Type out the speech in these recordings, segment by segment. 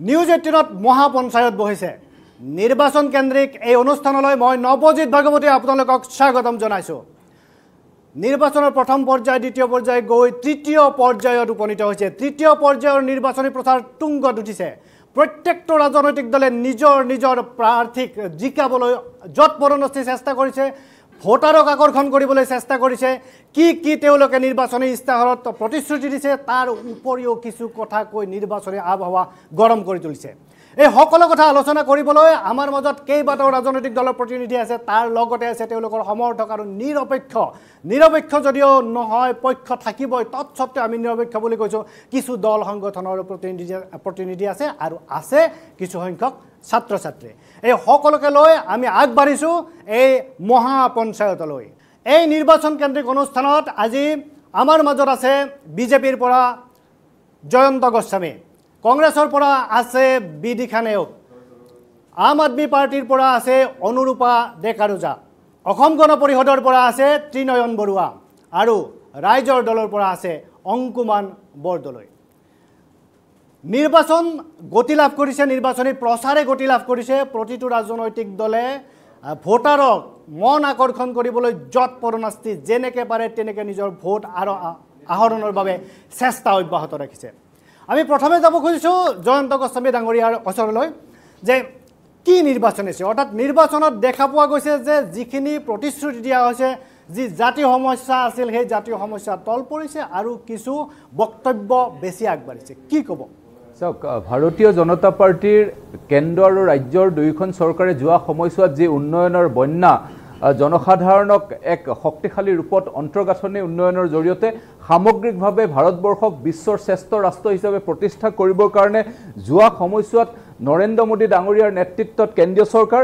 News 18 महापंचायत बहिसे निर्वाचन केन्द्रिक यह अनुष्ठान मैं नवजित भागवती आपलोक स्वागतम जानाइसो। निर्वाचन प्रथम पर्याय द्वितीय पर्याय गई तृतीय पर्यायत उपनीत होइसे। तृतीय पर्यायर निर्वाचनी प्रचार तुंगत उठिसे। प्रत्येक राजनैतिक दले निजर निजर प्रार्थीक जिकाबोलै जत्परनस्ती चेष्टा करिसे। भोटारक आकर्षण কৰিবলৈ चेष्टा কৰিছে। কি কি তেওঁলোকে নিৰ্বাচনী ইস্তাহাৰত প্ৰতিশ্ৰুতি দিছে তাৰ উপৰিও কিছু কথা কৈ নিৰ্বাচনী আবহাৱা গৰম কৰি তুলিছে। এই সকলো কথা আলোচনা কৰিবলৈ আমাৰ মাজত কেইবাটাও ৰাজনৈতিক দলৰ প্ৰতিনিধি আছে, তাৰ লগতে আছে তেওঁলোকৰ সমৰ্থক আৰু নিৰপেক্ষ। নিৰপেক্ষ যদিও নহয় পক্ষ থাকিবই, তৎসত্ত্বেও আমি নিৰপেক্ষ বুলি কৈছো। কিছু দল সংগঠনৰ প্ৰতিনিধি আছে আৰু আছে কিছু সংখ্যক ছাত্ৰ ছাত্ৰী। এই সকলোকে লৈ আমি আগবাঢ়িছো এই মহাপঞ্চায়তলৈ। এই নিৰ্বাচন কেন্দ্ৰিক অনুষ্ঠানত আজি আমাৰ মাজত আছে বিজেপিৰ পৰা জয়ন্ত গোস্বামী, কংগ্ৰেছৰ পৰা আছে বিডি খানেও, আম আদমি পাৰ্টিৰ পৰা আছে অনুৰূপা ডেকাৰুজা, অসম গণ পৰিষদৰ পৰা আছে ত্ৰিনয়ন বৰুৱা আৰু ৰাইজৰ দলৰ পৰা আছে অংকুমান বৰদলৈ। নির্বাচন গতি লাভ করেছে, নির্বাচনী প্রচারে গতি লাভ করেছে। প্রতিটি রাজনৈতিক দলে ভোটারক মন আকর্ষণ কৰিবলৈ যৎপৰোনাস্তি যেনেকে পাৰে তেনেকে নিজৰ ভোট আৰু আহৰণৰ বাবে চেষ্টা অব্যাহত ৰাখিছে। আমি প্ৰথমে যাব খুজিছো জয়ন্ত গোস্বামী ডাঙৰীয়াৰ ওচৰলৈ যে কি নিৰ্বাচন আছে, অৰ্থাৎ নিৰ্বাচনত দেখা পোৱা গৈছে যে যিখিনি প্ৰতিশ্ৰুতি দিয়া হৈছে, যি জাতীয় সমস্যা আছিল সেই জাতীয় সমস্যা তল পৰিছে আৰু কিছু বক্তব্য বেছি আগবাঢ়িছে। কি ক'ব চাওক, ভারতীয় জনতা পার্টির কেন্দ্র আর রাজ্যর দুইখন সরকারে যা সময়সাত যে উন্নয়নের বন্যা জনসাধারণক এক শক্তিশালী রূপত অন্তর্গাঁথনি উন্নয়নের জড়িয়ে সামগ্রিকভাবে ভারতবর্ষক বিশ্বর শ্রেষ্ঠ রাষ্ট্র হিসাবে প্রতিষ্ঠা করবর কারণে যা সময়সাত নরেন্দ্র মোদী ডাঙরিয়ার নেতৃত্বত কেন্দ্রীয় সরকার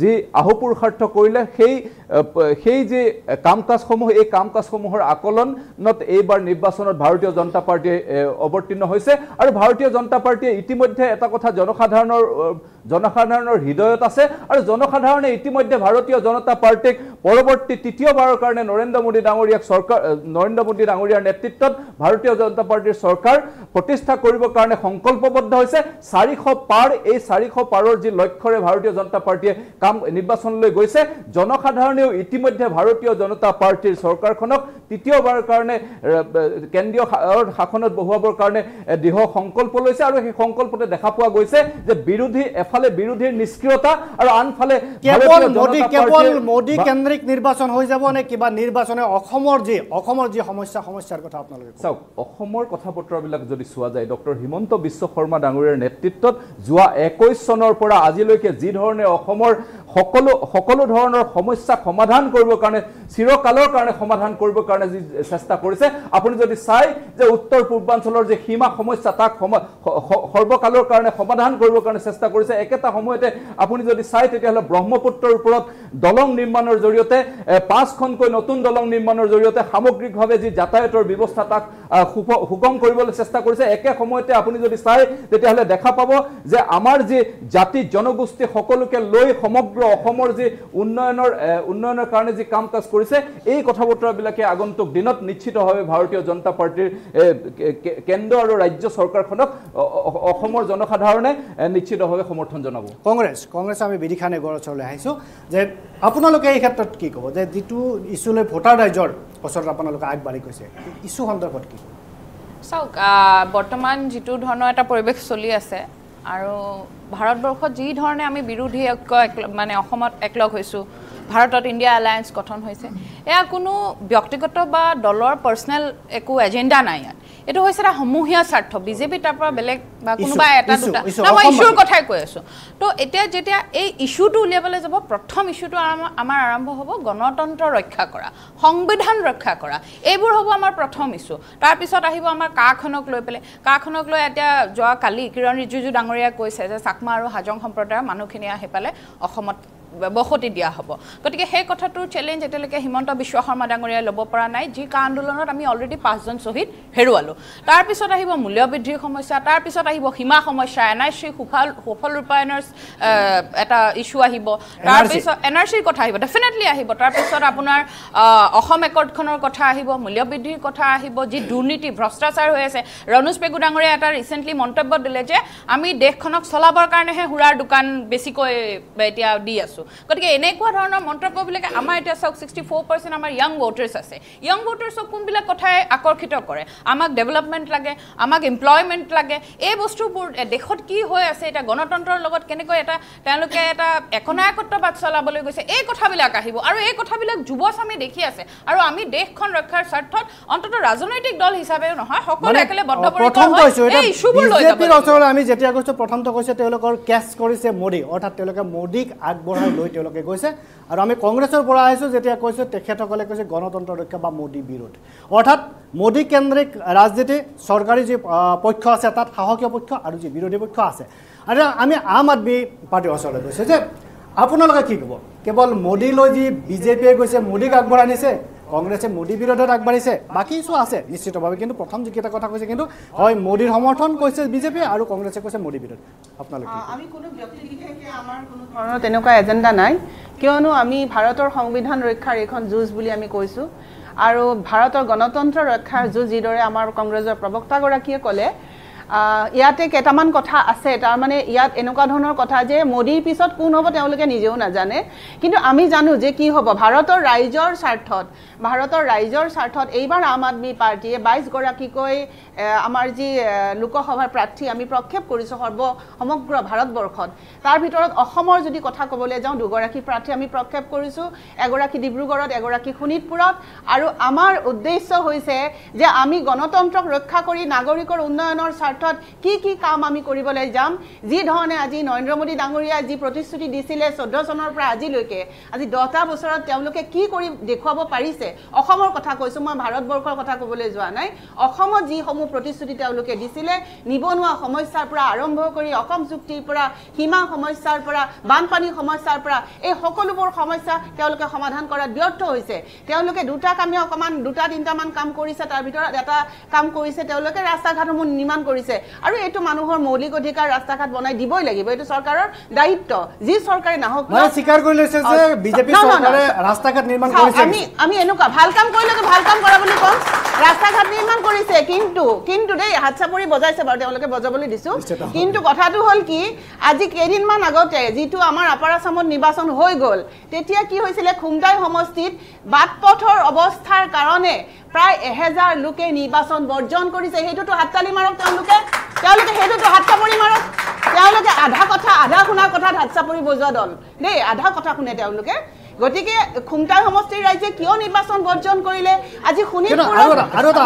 যি আহুপুরুষার্থ করলে সেই যে কাম কাজসমূহ, এই কাম কাজসমূহর আকলনত এইবার নির্বাচনত ভারতীয় জনতা পার্টি অবতীর্ণ হয়েছে। আর ভারতীয় জনতা পার্টি ইতিমধ্যে এটা কথা জনসাধারণের হৃদয়ত আছে আর জনসাধারণে ইতিমধ্যে ভারতীয় জনতা পার্টিক পরবর্তী তৃতীয়বারের কারণে নরেন্দ্র মোদী ডাঙরিয়ার নেতৃত্বত ভারতীয় জনতা পার্টির সরকার প্রতিষ্ঠা করবর কারণে সংকল্পবদ্ধ হয়েছে। 400 পার এই 400 পারর যে লক্ষ্যরে ভারতীয় জনতা পার্টিয়ে কাম নির্বাচনলৈ গৈছে। জনসাধারণেও ইতিমধ্যে ভারতীয় জনতা পার্টির সরকারখনক তৃতীয়বার কারণে কেন্দ্রীয় শাসনত বহুৱাবৰ কারণে দৃঢ় সংকল্প লৈছে আৰু সেই সংকল্পতে দেখা পোৱা গৈছে যে বিরোধী এফালে বিরোধীৰ নিষ্ক্রিয়তা আৰু আনফালে কেৱল মোদী কেন্দ্রিক নির্বাচন হৈ যাব নে কিবা নির্বাচনে অসমৰ যি সমস্যাৰ কথা আপোনালোকে চাওক। অসমৰ কথা পত্ৰবিলাক যদি চোৱা যায়, ডক্টৰ হিমন্ত বিশ্ব শৰ্মা ডাঙৰীয়াৰ নেতৃত্বত যোৱা 21 চনৰ পৰা আজিলৈকে যি ধৰণে অসমৰ সকলো ধৰণৰ সমস্যা সমাধান কৰিবৰ কাৰণে চিৰকালৰ কাৰণে সমাধান কৰিবৰ কাৰণে যি চেষ্টা কৰিছে, আপুনি যদি চাই যে উত্তৰ পূৰ্বাঞ্চলৰ যে সীমা সমস্যা তাক সৰ্বকালৰ কাৰণে সমাধান কৰিবৰ কাৰণে চেষ্টা কৰিছে। একেটা সময়তে আপুনি যদি চাই তেতিয়াহ'লে ব্ৰহ্মপুত্ৰৰ ওপৰত দলং নিৰ্মাণৰ জৰিয়তে 5খনকৈ নতুন দলং নিৰ্মাণৰ জৰিয়তে সামগ্ৰিকভাৱে যি যাতায়াতৰ ব্যৱস্থা তাক সুগম কৰিবলৈ চেষ্টা কৰিছে। একে সময়তে আপুনি যদি চাই তেতিয়াহ'লে দেখা পাব যে আমাৰ যি জাতি জনগোষ্ঠী সকলোকে লৈ সমগ্ৰ অসমৰ যি উন্নয়নৰ কাৰণে যি কাম কাজ কৰিছে, এই কথা বতৰাবিলাকে আগন্তুক দিনত নিশ্চিতভাৱে ভাৰতীয় জনতা পাৰ্টিৰ কেন্দ্ৰ আৰু ৰাজ্য চৰকাৰখনক অসমৰ জনসাধাৰণে নিশ্চিতভাৱে সমৰ্থন জনাব। কংগ্ৰেছ আমি বিধি খানে গড়চৰলৈ আহিছো যে আপোনালোকে এই ক্ষেত্ৰত কি ক'ব যে যিটো ইছ্যুলৈ ভোটাৰ ৰাইজৰ ওচৰত আপোনালোকে আগবাঢ়ি গৈছে, ইছ্যু সন্দৰ্ভত কি ক'ব? চাওক, বৰ্তমান যিটো ধৰণৰ এটা পৰিৱেশ চলি আছে আৰু ভাৰতবৰ্ষত যি ধৰণে আমি বিৰোধী ঐক্য মানে অসমত একলগ হৈছোঁ, ভাৰতত ইণ্ডিয়া এলায়েন্স গঠন হৈছে, এয়া কোনো ব্যক্তিগত বা দলৰ পাৰ্চনেল একো এজেণ্ডা নাই। ইয়াত এইটো হৈছে এটা সমূহীয়া স্বাৰ্থ। বিজেপি তাৰপৰা বেলেগ বা কোনোবা এটা দুটা মই ইছ্যুৰ কথাই কৈ আছোঁ। তো এতিয়া যেতিয়া এই ইছ্যুটো উলিয়াবলৈ যাব, প্ৰথম ইছ্যুটো আমাৰ আৰম্ভ হ'ব গণতন্ত্ৰ ৰক্ষা কৰা, সংবিধান ৰক্ষা কৰা, এইবোৰ হ'ব আমাৰ প্ৰথম ইছ্যু। তাৰপিছত আহিব আমাৰ কাখনক লৈ পেলাই। কাখনক লৈ এতিয়া যোৱা কালি কিৰণ ৰিজিজু ডাঙৰীয়া কৈছে যে চাকমা আৰু হাজং সম্প্ৰদায়ৰ মানুহখিনি আহি পেলাই অসমত বহতি দিয়া হব গটিকে হে কথাটোৰ চ্যালেঞ্জ এটালৈকে হিমন্ত বিশ্ব শর্মা ডাঙৰীয়া লব পৰা নাই যি কা আন্দোলনত আমি অলৰেডি 5 জন শহীদ হেৰুৱালো তাৰ পিছত আহিব মূল্য বৃদ্ধিৰ সমস্যা তাৰ পিছত আহিব সীমা সমস্যা নাই সেই সফল ৰূপায়নৰ এটা ইস্যু আহিব তাৰ পিছত এনআরসি কথা আহিব ডেফিনেটলি আহিব তাৰ পিছত আপোনাৰ অসম একৰ্ডখনৰ কথা আহিব মূল্য বৃদ্ধিৰ কথা আহিব যি দুৰ্নীতি ভ্ৰষ্টাচাৰ হৈ আছে ৰণুজ পেগু ডাঙৰীয়া এটা ৰিসেন্টলি মন্তব্য দিলে যে আমি দেশখনক চলাবৰ কাৰণে হে হুৰাৰ দোকান বেছিকৈ এতিয়া দি আছো গটিকে এনেকুৱা ধৰণৰ মন্তব্য বিলাকে আমাৰ এতিয়া 64% আমাৰ ইয়াং ভোটারস আছে ইয়াং ভোটারসক কোনবিলা কথাই আকৰ্ষিত কৰে আমাক ডেভেলপমেন্ট লাগে আমাক এমপ্লয়মেন্ট লাগে এই বস্তুবোৰ দেখত কি হৈ আছে এটা গণতন্ত্ৰৰ লগত কেনেকৈ এটা তেওঁলোকে এটা একনায়কত্ববাদ চলাবলৈ গৈছে এই কথাবিলাক আহিব আৰু এই কথাবিলাক যুৱসামে দেখি আছে আৰু আমি দেশখন ৰক্ষাৰ স্বাৰ্থত অন্তত ৰাজনৈতিক দল হিচাপে নহয় সকলো একলে বদ্ধপৰিকৰ হয় এই ইস্যুবোৰ লৈ যাব আমি যেতিয়া কৈছো প্ৰথমটো কৈছে তেওঁলোকৰ ক্যাশ কৰিছে মোডি অৰ্থাৎ তেওঁলোকে মোডিক আগবঢ়াই লৈ তেওঁলোকে কৈছে আৰু আমি কংগ্ৰেছৰ পৰা আহিছো যেতিয়া কৈছো তেখেতসকলে কৈছে গণতন্ত্ৰ ৰক্ষা বা মোডি বিৰোধ অৰ্থাৎ মোডি কেন্দ্ৰিক ৰাজনীতি চৰকাৰী যে পক্ষ আছে তাত সাহকীয় পক্ষ আৰু যে বিৰোধী পক্ষ আছে আৰু আমি আম আদমি পাৰ্টিৰ ওচৰলৈ গৈছে যে আপোনালোকে কি কব কেৱল মোডি লৈ যি বিজেপিয়ে কৈছে মোডিক আগবঢ়াই নিছে কংগ্ৰেছে মোডি বিৰোধত আগবাঢ়িছে বাকি ইস্যু আছে নিশ্চিতভাৱে কিন্তু প্ৰথম যিকেটা কথা কৈছে কিন্তু হয় মোডিৰ সমৰ্থন কৈছে বিজেপি আৰু কংগ্ৰেছে কৈছে মোডি বিৰোধ আপোনালোকে আমি কোনো ব্যক্তিগতভাৱে আমাৰ কোনো ধৰণৰ তেনেকুৱা এজেন্ডা নাই কিয়নো আমি ভাৰতৰ সংবিধান ৰক্ষাৰ এখন যুঁজ বুলি আমি কৈছো আৰু ভাৰতৰ গণতন্ত্ৰ ৰক্ষাৰ যুঁজ যিদৰে আমাৰ কংগ্ৰেছৰ প্ৰবক্তাগৰাকীয়ে ক'লে ইয়াতে কেইটামান কথা আছে তাৰ মানে ইয়াত এনেকুৱা ধৰণৰ কথা যে মোদীৰ পিছত কোন হ'ব তেওঁলোকে নিজেও নাজানে কিন্তু আমি জানো যে কি হ'ব ভাৰতৰ ৰাইজৰ স্বাৰ্থত এইবাৰ আম আদমি পাৰ্টিয়ে 22 গৰাকীকৈ আমাৰ যি লোকসভাৰ প্ৰাৰ্থী আমি প্ৰক্ষেপ কৰিছো সমগ্ৰ ভাৰতবৰ্ষত তাৰ ভিতৰত অসমৰ যদি কথা ক'বলৈ যাওঁ দুগৰাকী প্ৰাৰ্থী আমি প্ৰক্ষেপ কৰিছো এগৰাকী ডিব্ৰুগড়ত এগৰাকী খনিতপুৰত আৰু আমাৰ উদ্দেশ্য হৈছে যে আমি গণতন্ত্ৰক ৰক্ষা কৰি নাগৰিকৰ উন্নয়নৰ কি কাম আমি কৰিবলৈ যাম যি ধৰণে আজি নৰেন্দ্ৰ মোদী ডাঙৰীয়া যি প্ৰতিশ্ৰুতি দিছিলে 14 চনৰ পৰা আজিলৈকে আজি 10টা বছৰত তেওঁলোকে কি কৰি দেখুৱাব পাৰিছে অসমৰ কথা কৈছো মই ভাৰতবৰ্ষৰ কথা ক'বলৈ যোৱা নাই অসমত যি সমূহ প্ৰতিশ্ৰুতি তেওঁলোকে দিছিলে নিবনুৱা সমস্যাৰ পৰা আৰম্ভ কৰি অসম চুক্তিৰ পৰা সীমা সমস্যাৰ পৰা বানপানী সমস্যাৰ পৰা এই সকলোবোৰ সমস্যা তেওঁলোকে সমাধান কৰাত ব্যৰ্থ হৈছে তেওঁলোকে দুটা কামে অকমান দুটা তিনটামান কাম কৰিছে তাৰ ভিতৰত এটা কাম কৰিছে তেওঁলোকে ৰাস্তা ঘাটসমূহ নিৰ্মাণ কৰিছে আৰু এইটো মানুহৰ মৌলিক অধিকাৰ ৰাস্তা ঘাট বনাই দিবই লাগিব এইটো চৰকাৰৰ দায়িত্ব যি চৰকাৰে নাহক মানে স্বীকাৰ কৰি লৈছে যে বিজেপি চৰকাৰে ৰাস্তা ঘাট নিৰ্মাণ কৰিছে আমি এনেকুৱা ভাল কাম কৰিলে ভাল কাম কৰা বুলি কম ৰাস্তা ঘাট নিৰ্মাণ কৰিছে কিন্তু দেই হাতছাপৰি বজাইছে বাৰু তেওঁলোকে বজাবলৈ দিছো কিন্তু কথাটো হ'ল কি আজি কেইদিনমান আগতে যিটো আমাৰ আপাৰ আসামত নিৰ্বাচন হৈ গ'ল তেতিয়া কি হৈছিল খুমটাই সমষ্টিত বাটপথৰ অৱস্থাৰ কাৰণে প্ৰায় 1000 লোকে নিৰ্বাচন বৰ্জন কৰিছে হেইটোটো হাততালি মাৰক তেওঁলোকে হেইটোটো হাততালি মাৰক তেওঁলোকে আধা শুনা কথা হাততালি বজোৱা দল দেই আধা কথা শুনে তেওঁলোকে গতিকে খুমটাই সমষ্টিৰ ৰাইজে কিয় নিৰ্বাচন বৰ্জন কৰিলে আজি শোণিতপুৰৰ 600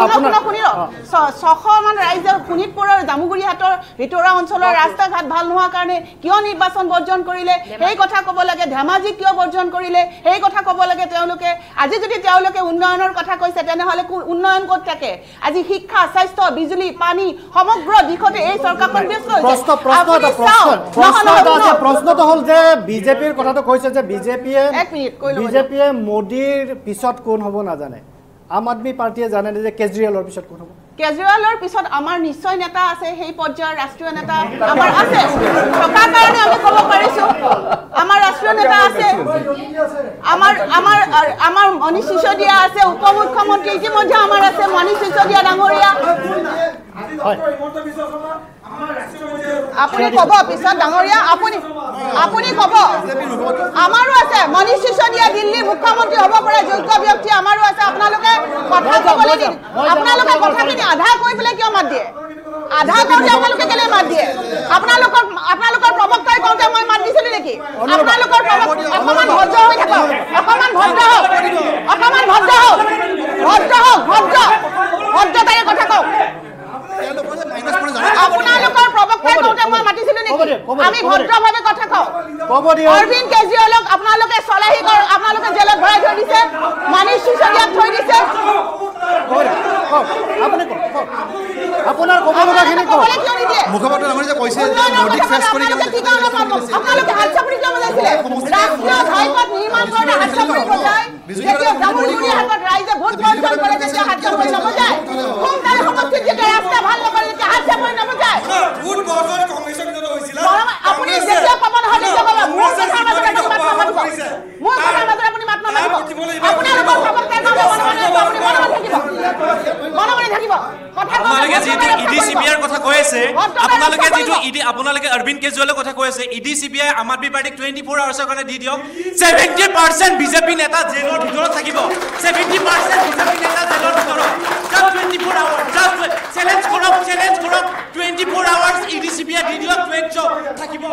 মান ৰাইজে শোণিতপুৰৰ জামুগুৰিহাটৰ ভিতৰুৱা অঞ্চলৰ ৰাস্তা ঘাট ভাল নোহোৱাৰ কাৰণে কিয় নিৰ্বাচন বৰ্জন কৰিলে সেই কথা ক'ব লাগে ধেমাজি কিয় বৰ্জন কৰিলে সেই কথা ক'ব লাগে তেওঁলোকে আজি যদি তেওঁলোকে উন্নয়নৰ কথা কৈছে তেনেহ'লে উন্নয়ন ক'ত থাকে আজি শিক্ষা স্বাস্থ্য বিজুলী পানী সমগ্ৰ দিশতে এই চৰকাৰখন ব্যস্ত হৈছে প্ৰশ্নটো হ'ল যে বিজেপিৰ কথাটো কৈছে যে বিজেপিয়ে বিজেপিয়ে মোদীৰ পিছত কোন হ'ব নাজানে আম আদমি পাৰ্টিয়ে জানে যে কেজৰিৱালৰ পিছত কোন হ'ব কেজৰিৱালৰ পিছত আমাৰ নিশ্চয় নেতা আছে সেই পৰ্যায়ৰ ৰাষ্ট্ৰীয় নেতা আমাৰ আছে থকাৰ কাৰণে আমি ক'ব পাৰিছো আমাৰ ৰাষ্ট্ৰীয় নেতা আছে আমাৰ আমাৰ আমাৰ মনীষ সিসোদিয়া আছে উপমুখ্যমন্ত্ৰী ইতিমধ্যে আমাৰ আছে মনীষ সিসোদিয়া ডাঙৰীয়া আপুনি ক'ব পিছত ডাঙৰীয়া আপুনি ক'ব আমাৰো আছে মনীষ সিসোদিয়া দিল্লীৰ মুখ্যমন্ত্ৰী হ'ব পৰা যোগ্য ব্যক্তি আমাৰো আছে আপোনালোকে কথা ক'বলৈ দিন আপোনালোকে কথাখিনি আধা কৈ পেলাই কিয় মাত দিয়ে আধা কওঁতে আপোনালোকে কেলে মাত দিয়ে আপোনালোকৰ প্ৰবক্তাই কওঁতে মই মাত দিছিলো নেকি আপোনালোকৰ অকণমান ভদ্ৰ হৈ থাকক ভদ্ৰতাৰে কথা কওক আপোনালোকৰ প্ৰবক্তাই কওঁতে মই মাতিছিলো নেকি আমি ভদ্ৰভাৱে কথা কওঁ অৰবিন্দ কেজৰিৱালক আপোনালোকে চলাহী আপোনালোকে জেলত ভৰাই থৈ দিছে মনীষ সিসোদিয়াক থৈ দিছে अरविंद केजरीवाल कथा कैसे इडी सीबीआई आम आदमी पार्टी 24 आवर्स का दी दियो 70% बीजेपी नेता जेलर भीतर থাকিব 70% बीजेपी नेता जेलर भीतर जस्ट 24 आवर्स जस्ट चैलेंज करो 24 आवर्स इडी सीबीआई दी दियो 24 থাকিব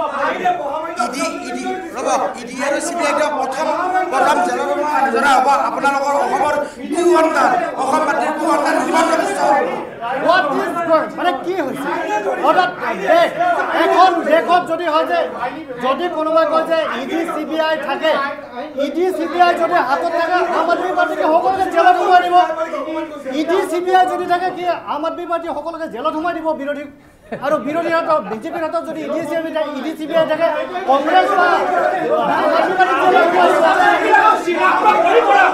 इडी रब इडी आरो सीबीआई का प्रथम जनगणना जरा अब आपन लोगोर अहमर कुअंदार अहम माटी कुअंदार Himanta Biswa what is going माने की होइसे हठात रेकर्ड जदि कोनोबा कय जे इडी सीबीआई थाके इडी सीबीआई जदि हातत थाके आम आदमी पार्टी के हकलके जेलत हुआ दिबो इडी सीबीआई जदि थाके कि आम आदमी पार्टी हकलके जेलत हुआ दिबो विरोधी और विरोधी हातत बीजेपी हातत जदि इडी सीबीआई थाके कांग्रेस बा आम आदमी पार्टी जेलत हुआ सीमा पर करि पड़ा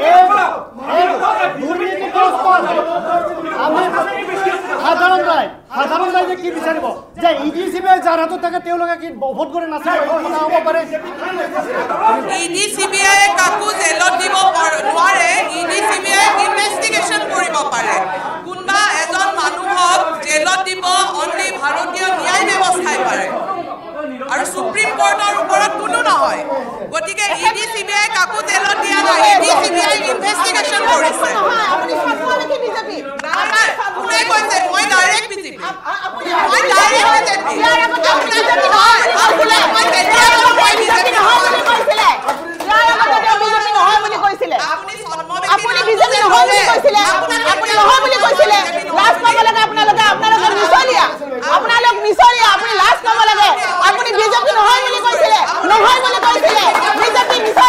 अरे हकल दुर्नीति क्रॉस पर आम साधारण राय কি বিচাৰিব যে ইডিসিবিআই জাৰাটো থাকে তেও লগা কি বহুত কৰে নাছিল হ'ব পাৰে ইডিসিবিআই কাকু জেলত দিব নোৱাৰে ইডিসিবিআই ইনভেষ্টিগেচন কৰিব পাৰে কোনবা এজন মানুহক জেলত দিব অনলি ভাৰতীয় ন্যায় ব্যৱস্থাই পাৰে আৰু সুপ্ৰিম কোৰ্টৰ ওপৰত কোনো নহয় গতিকে ইডিসিবিআই কাকু জেলত দিয়া নাই ইডিসিবিআই ইনভেষ্টিগেচন কৰিছে আপুনি সত্য নেকি বিজেপি আমাৰ কোনে কৈছে মই ডাইৰেক্ট বিজেপি আপুনি মই ডাইৰেক্ট বিজেপি ইয়াৰ আগত বিজেপি নহয় আপুনি মই কেতিয়াও মই বিজেপি নহয় বুলি কৈছিলে ইয়াৰ আগত বিজেপি নহয় বুলি কৈছিলে আপুনি সন্মতি আপুনি বিজেপি নহয় বুলি কৈছিলে আপুনি নহয় বুলি কৈছিলে লাজ পাব লাগে আপোনালোকে মিছলিয়া আপোনালোক মিছলিয়া আপুনি লাজ পাব লাগে আপুনি বিজেপি নহয় বুলি কৈছিলে বিজেপি মিছলিয়া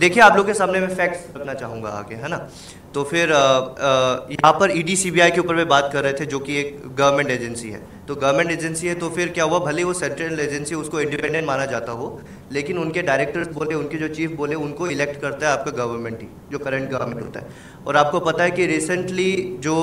देखिए आप लोग के सामने मैं फैक्ट्स रखना चाहूँगा आगे, है ना। तो फिर यहाँ पर ईडी सीबीआई के ऊपर में बात कर रहे थे, जो कि एक गवर्नमेंट एजेंसी है। तो गवर्नमेंट एजेंसी है तो फिर क्या हुआ, भले वो सेंट्रल एजेंसी उसको इंडिपेंडेंट माना जाता हो, लेकिन उनके डायरेक्टर्स बोले, उनके जो चीफ बोले, उनको इलेक्ट करता है आपका गवर्नमेंट ही, जो करंट गवर्नमेंट होता है। और आपको पता है कि रिसेंटली जो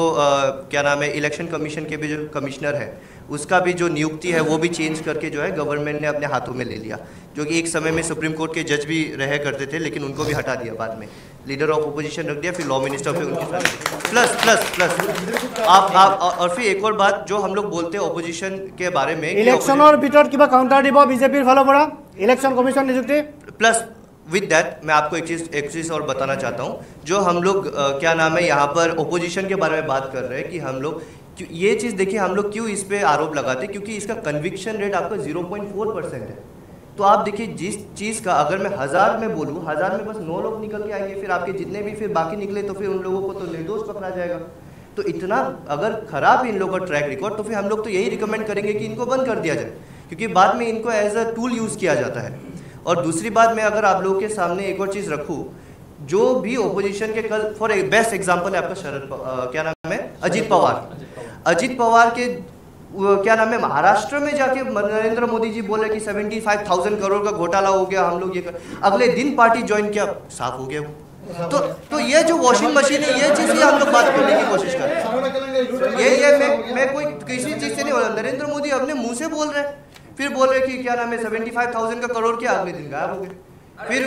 क्या नाम है, इलेक्शन कमीशन के भी जो कमिश्नर है, उसका भी जो नियुक्ति है वो भी चेंज करके जो है गवर्नमेंट ने अपने हाथों में ले लिया, जो कि एक समय में सुप्रीम कोर्ट के जज भी रह करते थे, लेकिन उनको भी हटा दिया, बाद में लीडर ऑफ ओपोजिशन रख दिया, फिर लॉ मिनिस्टर, फिर उनके साथ प्लस आप और फिर एक और बात जो हम लोग बोलते हैं ओपोजिशन के बारे में, इलेक्शन और भीतर किबा काउंटर दिबो बीजेपी फॉलो करा इलेक्शन कमीशन नियुक्ति प्लस विद दैट मैं आपको एक चीज़ और बताना चाहता हूँ, जो हम लोग क्या नाम है यहाँ पर ओपोजिशन के बारे में बात कर रहे हैं कि हम लोग ये चीज़ देखिए, हम लोग क्यों इस पर आरोप लगाते, क्योंकि इसका कन्विक्शन रेट आपका 0.4% है। तो आप देखिए जिस चीज़ का अगर मैं 1000 में बोलूँ, 1000 में बस 9 लोग निकल के आएंगे, फिर आपके जितने भी फिर बाकी निकले तो फिर उन लोगों को तो निर्दोष पकड़ा जाएगा। तो इतना अगर खराब इन लोगों का ट्रैक रिकॉर्ड, तो फिर हम लोग तो यही रिकमेंड करेंगे कि इनको बंद कर दिया जाए, क्योंकि बाद में इनको एज अ टूल यूज़ किया जाता है। और दूसरी बात मैं अगर आप लोगों के सामने एक और चीज़ रखूँ, जो भी ओपोजिशन के कल फॉर ए बेस्ट एग्जाम्पल है आपका शरद क्या नाम है अजीत पवार, अजीत पवार के क्या नाम है महाराष्ट्र में जाके नरेंद्र मोदी जी बोले कि 75,000 करोड़ का घोटाला हो गया, हम लोग ये कर, अगले दिन पार्टी ज्वाइन किया, साफ हो गया वो। तो ये जो वॉशिंग मशीन है, ये चीज़ हम लोग बात करने की कोशिश कर रहे हैं। ये मैं कोई किसी चीज़ से नहीं बोला, नरेंद्र मोदी अपने मुँह से बोल रहे हैं, फिर बोल रहे कि क्या नाम है 75,000 का करोड़ के अगले दिन गायब हो गए। फिर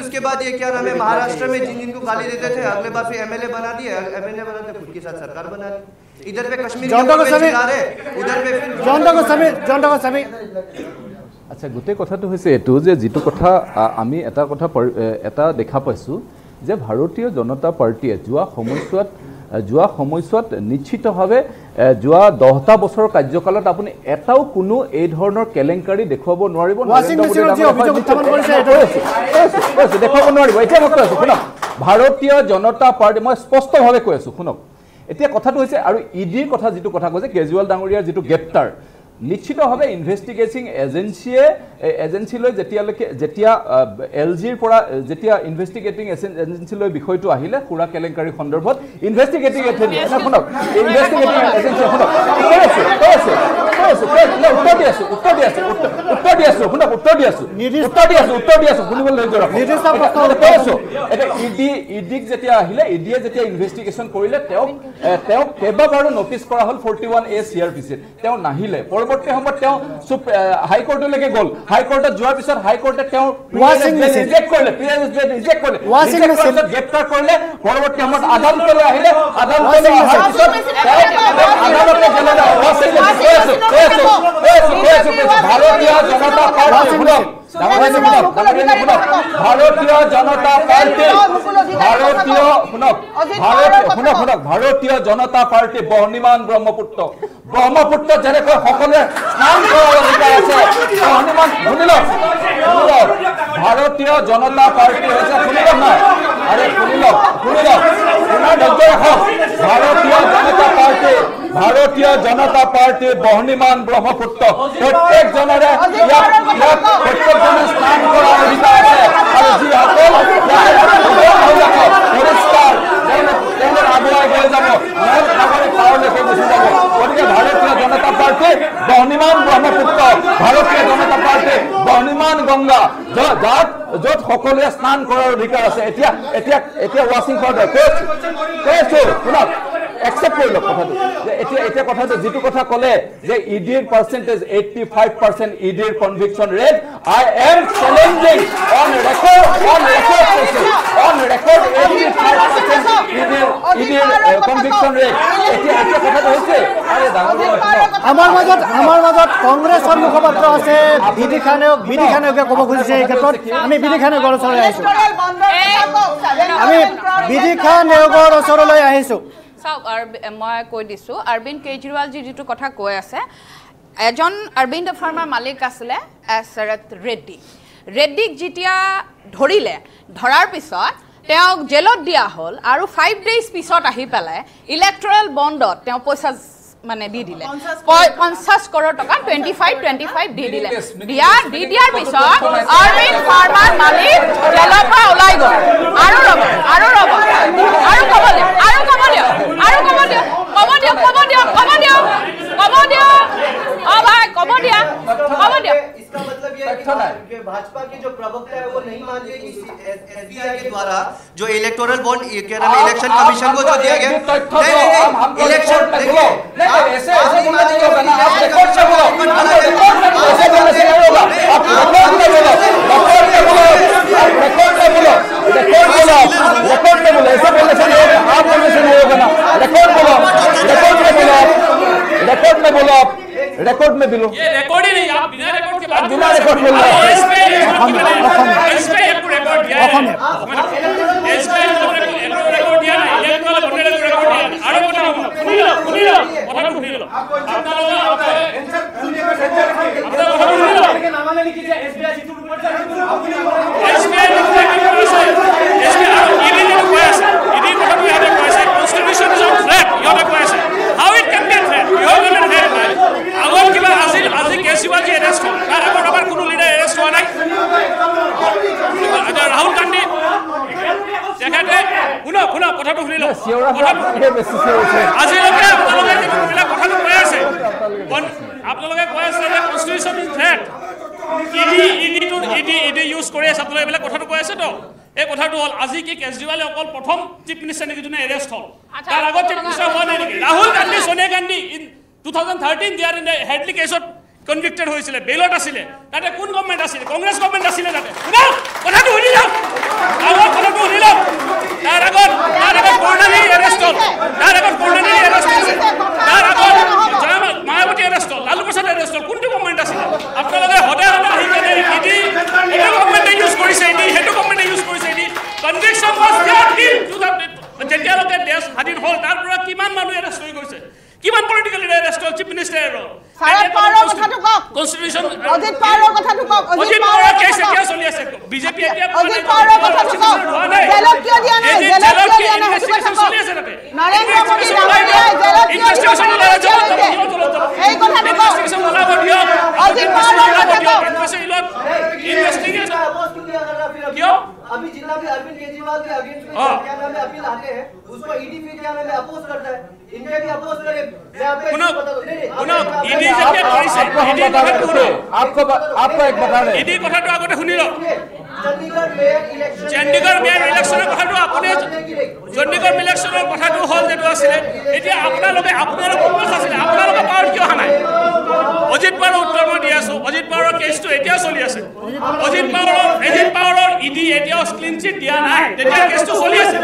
उसके बाद ये क्या नाम है महाराष्ट्र में जिन जिनको गाली देते थे अगले बार फिर एमएलए बना दिए, एमएलए बनाते खुद के साथ सरकार बना दी। इधर पे कश्मीर उधर अच्छा गोटे कथा तो হৈছে এটো যে যেটো কথা আমি এটা দেখা পাইছো যে ভারতীয় জনতা পার্টিয়ে যোৱা সময়ছোৱাত নিশ্চিতভাৱে যোৱা 10টা বছৰৰ কাৰ্যকালত আপুনি এটাও কোনো এই ধৰণৰ কেলেংকাৰী দেখুৱাব নোৱাৰিব। শুনক, ভাৰতীয় জনতা পাৰ্টি মই স্পষ্টভাৱে কৈ আছো, শুনক। এতিয়া কথাটো হৈছে আৰু ইডিৰ কথা যেটো কথা কৈছে কেজৰিৱাল ডাঙৰীয়াৰ যেটো গ্ৰেপ্তাৰ निश्चितভাৱে ইনভেস্টিগেটিং এজেন্সিলৈ যেতিয়া এলজিৰ পৰা যেতিয়া ইনভেস্টিগেটিং এজেন্সিলৈ বিষয়টো আহিলে খুৰা কেলেংকাৰী সন্দৰ্ভত ইনভেস্টিগেটিং এজেন্সি শুনক, ইনভেস্টিগেটিং এজেন্সি শুনক, উত্তৰ দি আছো শুনিবলৈ লৈ যাওক। এটা ইডিক যেতিয়া আহিলে, ইডিয়ে যেতিয়া ইনভেস্টিগেচন কৰিলে তেওঁ কেবাবাৰো নটিচ কৰা হ'ল 41A CRPC, তেওঁ নাহিলে। পৰৱৰ্তী সময়ত তেওঁ হাইকোর্টলৈকে গ'ল, হাইকোর্টত যোৱাৰ পিছত হাইকোর্টে তেওঁ ৰিজেক্ট কৰিলে, গ্ৰেপ্তাৰ কৰিলে। পৰৱৰ্তী সময়ত আদালতলৈ আহিলে, আদালতলৈ অহাৰ পিছত আদালতলৈ গ'লে ভাৰতীয় জনতা পাৰ্টি বহ্নিমান ব্ৰহ্মপুত্ৰত যেনেকৈ সকলোৱে স্নান কৰাৰ অধিকাৰ আছে, বহ্নিমান শুনিলক ভাৰতীয় জনতা পাৰ্টি হৈছে भारतीय जनता पार्टी बहनीमान ब्रह्मपुत्र प्रत्येक जने स्नान कर अधिकार है और जी हकल आगे गए गए भारतीय जनता पार्टी बहनीमान ब्रह्मपुत्र, भारतीय जनता पार्टी बहनीमान गंगा যত সকলোৱে স্নান কৰাৰ অধিকাৰ আছে। এতিয়া এতিয়া এতিয়া ওয়াচিং ফৰ্ডৰ কৈছো শুনক, একচেপ্ট কৰি লওক কথাটো। এতিয়া কথাটো যেটো কথা ক'লে যে ইডিৰ পাৰ্চেন্টেজ 85% ইডিৰ conviction rate, I am challenging on record 85% ইডিৰ কনভিকচন ৰেট। এতিয়া কথাটো হৈছে আৰে ডাঙৰ আমাৰ মাজত কংগ্ৰেছৰ মুখপাত্ৰ আছে, বিধি খানেও ক'ব খুজিছে এই ক্ষেত্ৰত আমি বিধি খান নেওগৰ ওচৰলৈ আহিছো। চাওক মই কৈ দিছো, অৰবিন্দ কেজৰিৱাল জি যেটো কথা কৈ আছে, এজন অৰবিন্দ ফাৰ্মাৰ মালিক আছিলে শৰদ ৰেড্ডীক যেতিয়া ধৰিলে, ধৰাৰ পিছত তেওঁক জেলত দিয়া হ'ল আৰু 5 days পিছত আহি পেলাই ইলেক্ট্ৰেল বণ্ডত তেওঁ পইচা মানে দি দিলে 50 কোটি টাকা 25 দি দিলে। দিয়াৰ পিছত অৰবিন্দ ফাৰ্মাৰ মালিক জেলৰ পৰা ওলাই গ'ল। আৰু ক'ব দিয়া। इसका मतलब ये है कि भाजपा के जो प्रवक्ता है वो नहीं मान रहे कि एसबीआई के द्वारा जो इलेक्टोरल बॉन्ड इलेक्शन कमीशन को जो दिया गया रेकॉर्ड में बोलो ये रेकॉर्ड ही नहीं, आप बिना रेकॉर्ड के बात बिना रेकॉर्ड बोल रहे हो। इस पे रेकॉर्ड दिया ना। राहुल गांधी केजरीवाल प्रथम चीफ मिनिस्टर एरेस्ट हल तार आगत चीफ मिनिस्टर हुआ ना राहुल गांधी सोनिया गांधी इन 2013 दियार इन हेडली केस कन्विक्टेड होइसिले बेलट आसिले ताते कोन गवर्नमेंट आसिले कांग्रेस गवर्नमेंट आसिले ताते उनाव कथाটো हुनि लाव आरो कथाটো हुनि लाव तार आगत कोर्टले अरेस्ट हल तार आगत मायावती अरेस्ट हल लालू प्रसाद अरेस्ट हल कोनটো गवर्नमेंट आसिले आपन लगे हदाहदा आहिले इति गवर्नमेंट इयुज करिसे इति हेतु गवर्नमेंट इयुज करिसे इति conviction was not in to the जेतिया लगे देश हादिर हल तार पुरा किमान मानु अरेस्ट होइ गइसे किमान पॉलिटिकली अरेस्ट हल चीफ मिनिस्टर सारा पावर कथा तो कक कॉन्स्टिट्यूशन अजित पावर कथा तो कक अजित पावर कैसे क्या चली আছে बीजेपी क्या अजित पावर कथा तो कक जेलक क्यों दिया ना जेलक क्यों दिया ना चली আছে रे नरेंद्र मोदी राहुल जेलक इन्वेस्टिगेशन वाला जो ए कथा तो कक इन्वेस्टिगेशन वाला दियो अजित पावर कथा तो कक इन्वेस्टिगेशन क्यों अभी जिला में अरविंद केजरीवाल के अगेंस्ट में क्या नाम है अपील आते हैं उसको ईडी भी क्या नाम है अपोज करता है इंडिया भी अपोज करे मैं आप नहीं ईडी जब क्या करी से ईडी कथा पूरा आपको एक बता दें ईडी कथा तो आगे सुनी लो चंडीगढ़ मेयर इलेक्शन कथा तो आपने चंडीगढ़ इलेक्शन कथा तो हल देतो आसीले এতিয়া আপনা লগে আপোনাৰ কোনটো আছিলে আপোনাৰ লগে পাৱাৰ কিয় হানাই অজিত পাৱাৰ উত্তৰ মই দি আছো অজিত পাৱাৰ কেছটো এতিয়া চলি আছে অজিত পাৱাৰৰ ইডি এতিয়া ক্লিন চিট দিয়া নাই তেতিয়া কেছটো চলি আছে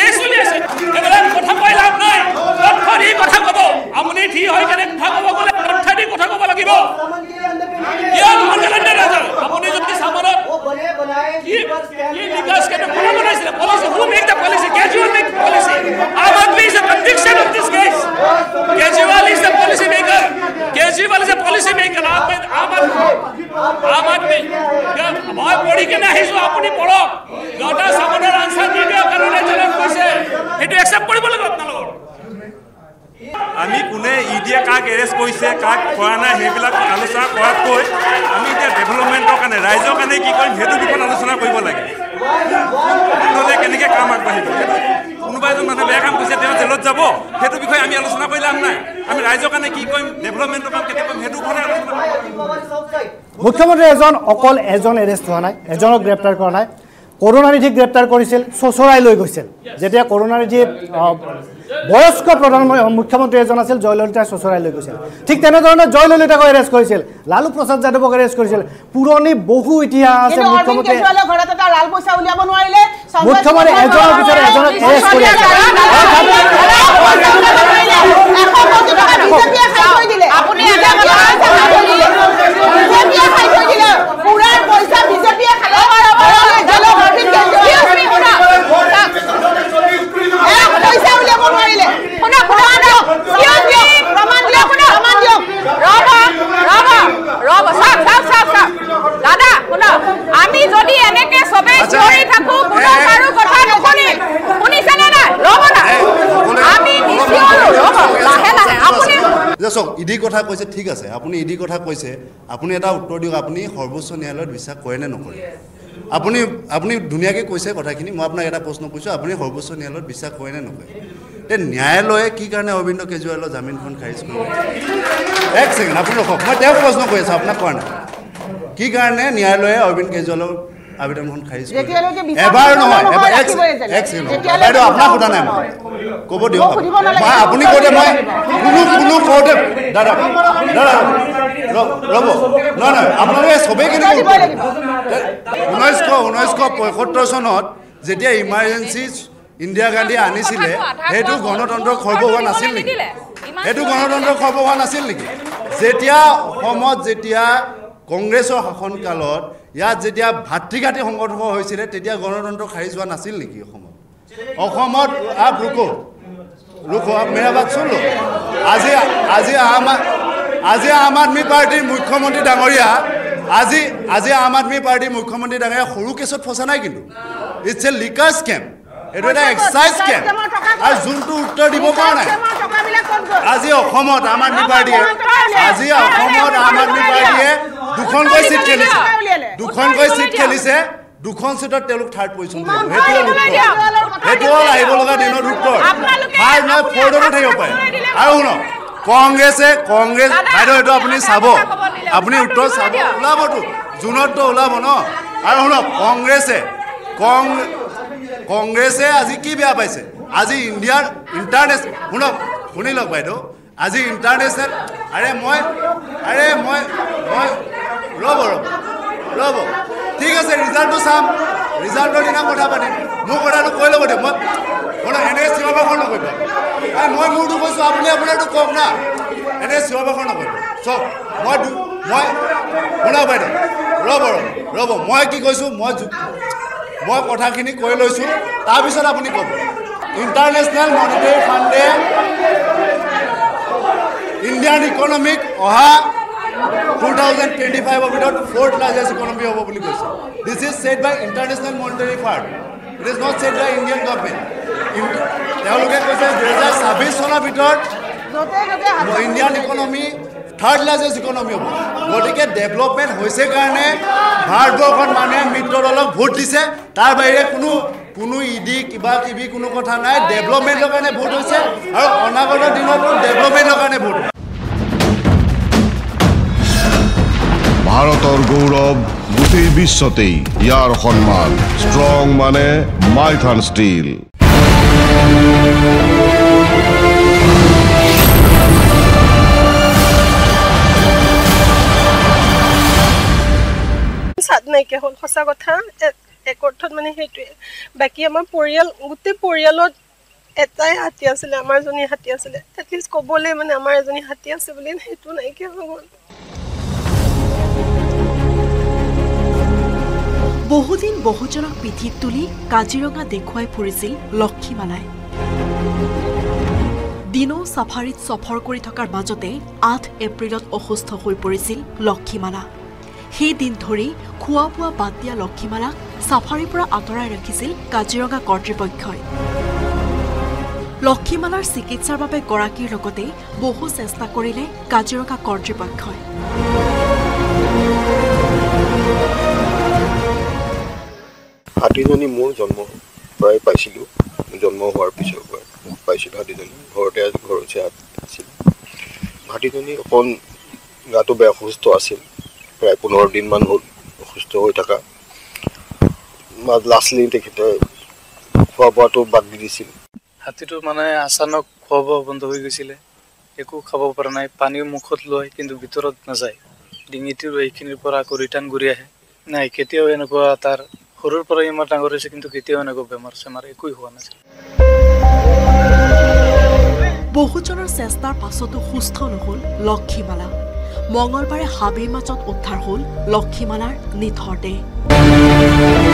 কেছ চলি আছে এবাৰ কথা কৈ লাভ নাই তথ্যৰি কথা কব আপুনি ঠিক হৈ কেনে কথা কব গলে তথ্যৰি কথা কব লাগিব কিয় মনলেন্দা ৰাজা আপুনি যদি সামৰত ये विकास के policy who make the policy Kejriwal make the policy Aam Aadmi is a conviction of this case Kejriwal is the policy maker Kejriwal is a policy maker Aam Aadmi बहुत पढ़ी के ना हिजो आपनी पढ़ो गटा सामने आंसर दियो कारण चलन কৈছে हेतु एक्सेप्ट কৰিব লাগিব আপোনালোক आमी कोने इडिया काक एरेस्ट कइसे काक কৰা নাই হেবিলা আলোচনা কৰাত কৈ আমি যে ডেভেলপমেন্টৰ কাৰণে ৰাইজৰ কাৰণে কি কৰিম হেতু বিষয়ে আলোচনা কৰিব লাগে নহলে কেনেকে কাম আগবাঢ়িব কোনোবা এজন মানুহে বেয়া কাম কৰিছে তেওঁ জেলত যাব হেতু বিষয়ে আমি আলোচনা কৰিলাম নাই আমি ৰাইজৰ কাৰণে কি কৰিম ডেভেলপমেন্টৰ কাম কেতিয়া কৰিম হেতু বিষয়ে আলোচনা মুখ্যমন্ত্ৰী এজন অকল এজন এৰেষ্ট হোৱা নাই এজনক গ্ৰেপ্তাৰ কৰা নাই कोरोना निधिक ग्रेप्तार करिसिल ससुराई लै गइसिल जेतिया कोरोना निधि वयस्क प्रधानमंत्री मुख्यमंत्री एजन आसिल जयललिता ससुराई लै गइसिल ठीक तेने धरणे जयललिताक एरेस्ट करिसिल लालू प्रसाद यादवक एरेस्ट करिसिल पुरानी बहु इतिहास आसे मुख्यमंत्री केजरीवालक घरत ता लाल पैसा उलियाब नोआइले मुख्यमंत्री एजन बिचार एजन एरेस्ट करिसिल 100 कोटी टका बीजेपीए खाइ कइ दिले আপুনি এটা কথা बीजेपीए खाइ कइ दिले पुरा पैसा बीजेपीए खाइ इडी कथा कैसे ठीक है अपनी इडी कथा कैसे अपनी एट उत्तर दियक अपनी सर्वोच्च न्यायालय विश्वास करे ने नक আপুনি আপুনি দুনিয়াকে কৈছে কথাখিনি মই আপোনাক এটা প্ৰশ্ন কৈছো আপুনি সৰ্বোচ্চ ন্যায়ালয়ত বিশ্বাস কৰে নে নকৰে তে ন্যায়ালয়ে কি কাৰণে অৰবিন্দ কেজৰিৱালৰ জামিনখন খাৰিজ কৰিলে এক ছেকেণ্ড আপুনি ৰখক মই তেওঁক প্ৰশ্ন কৰি আছো আপোনাক কোৱা নাই কি কাৰণে ন্যায়ালয়ে অৰবিন্দ কেজৰিৱালৰ আবেদনখন খাৰিজ কৰিলে এবাৰ নহয় এবাৰ এক ছেকেণ্ড বাইদেউ আপোনাক সোধা নাই মই ক'ব দিয়ক মই আপুনি কৈ মই কোনো কোৰ্টে দাদা ৰ'ব নহয় আপোনালোকে সবে কি দিব 1975 সনত যেতিয়া ইমার্জেন্সি ইন্দিৰা গান্ধী আনিছিলে হেতু গণতন্ত্ৰ খৰ্ব হোৱা নাছিল নেকি হেতু গণতন্ত্ৰ খৰ্ব হোৱা নাছিল নেকি যেতিয়া অসমত যেতিয়া কংগ্ৰেছৰ শাসন কালত ইয়াত যেতিয়া ভাতৃঘাতী সংঘৰ্ষ হৈছিল তেতিয়া গণতন্ত্ৰ খাৰিজ হোৱা নাছিল নেকি অসমত অসমত আপ লুকো আপ মেৰা বাত শুন লো আজি আমাৰ आम आदमी पार्टी मुख्यमंत्री डांगरिया আজি আজি आम आदमी पार्टी मुख्यमंत्री डांगया खरु केसत फसा ना किंतु इट्स ए लिकर स्कैम एटा एक एक्सरसाइज स्कैम आर जुनटु उत्तर दिबो पारा ना আজি অসমত आम आदमी पार्टी আজি অসমত आम आदमी पार्टी दुखन गय सीट खेलिसे दुखन सीटत तेलुक थर्ड पोजिशन हेतु हेतु आइबो लगा दिन उत्तर हार ना फोडो थायो पाए आरो हुनो कांग्रेसे कांग्रेस आरो एटा आपुनी साबो अपनी उत्तर सब ऊलो जून तो ऊब न और शुनक कांग्रेसे आज कि बेहद पासी आज इंडियार इंटरनेशनल शुनक शुनी लग बैद आज इंटरनेशनल अरे मैं रब ठीक है रिजाल्ट चाम रिजाल्टर दिन कथा पाती मोर कथा तो कह लगे मैं एने चिंता भाषण नक मैं मोर तो कैसा अपनी अपना तो कौक ना एने चिंता भाषण नक चौक मैं मैं शुना बैद रब रब मैं कि मैं कथाखिन कह लैसो तार अपनी कब इंटरनेशनल मॉनेटरी फंडे इंडियन इकोनॉमिक अहा 2025 भर फोर्थ लार्जेस्ट इकोनॉमी हम this is set by International Monetary Fund it is not set by Indian government कैसे 2026 सनर भर Indian economy third largest economy हम गति डेवलपमेंट होसे कारणे भारतवर्ष मानुहे मित्र दलक भोट दिसे तार बाहिरे कोनो इडी किबा किबि कोनो कथा नाय डेवलपमेंटर कारणे भोट होइसे आरो अनागत दिनतो डेवलपमेंटर कारणे भोट भारतर गौरव गोटेई विश्वतेई यार सम्मान स्ट्रंग माने माइट एंड स्टील नायकिया हल सचा कथा एक अर्थ मैं सीटे बाकी आम गोटे परियालत एटाई हाथी आছিলে आमार जनी हाथी आছিলে एटलिस्ट कबले माने आमार एजनी हाथी आछे बुलिन हेतु नायकिया हल बहुदिन बहुजनक पिठित तुली काजिरंगा देखुवाई फुरिसिल लक्ष्मीमालाय दिनो साफारित सफर करि थकार माजते 8 एप्रिलत असुस्थ होइ परिसिल लक्ष्मीमाला সেই দিন ধৰি খুয়া পুয়া বাদ দিয়া লক্ষীমালা সাফাৰিৰ পৰা আঁতৰাই ৰাখিছিল কাজিৰঙা কৰ্তৃপক্ষই। লক্ষীমালাৰ চিকিৎসাৰ বাবে গৰাকীৰ লগতে বহু চেষ্টা কৰিলে কাজিৰঙা কৰ্তৃপক্ষই। হাতীজনী মোৰ জন্ম প্ৰায় পাইছিলোঁ, জন্ম হোৱাৰ পিছৰ পৰা পাইছিলোঁ হাতীজনী ঘৰতে ঘৰতে আছিল। হাতীজনী অকণ গাটো বেয়া অসুস্থ আছিল। प्राय 15 दिन मान हल असुस्थ हो थका लास्टली खुआ पा तो बद दी दी हाथी तो माना अचानक खुआ पा बंद हो गए एक खा पा ना पानी मुखत लय कि भर ना जाए डिंगीटी रही रिटार्न घूरी ना केवल तार सर इम डांगर कितना बेमार सेमार एक हुआ ना बहुजन चेष्टार पासतो सुस्थ नहल लक्ष्मीमाला मंगलबारे हाबिर माजत उद्धार हल लक्ष्मीमालार निथर देह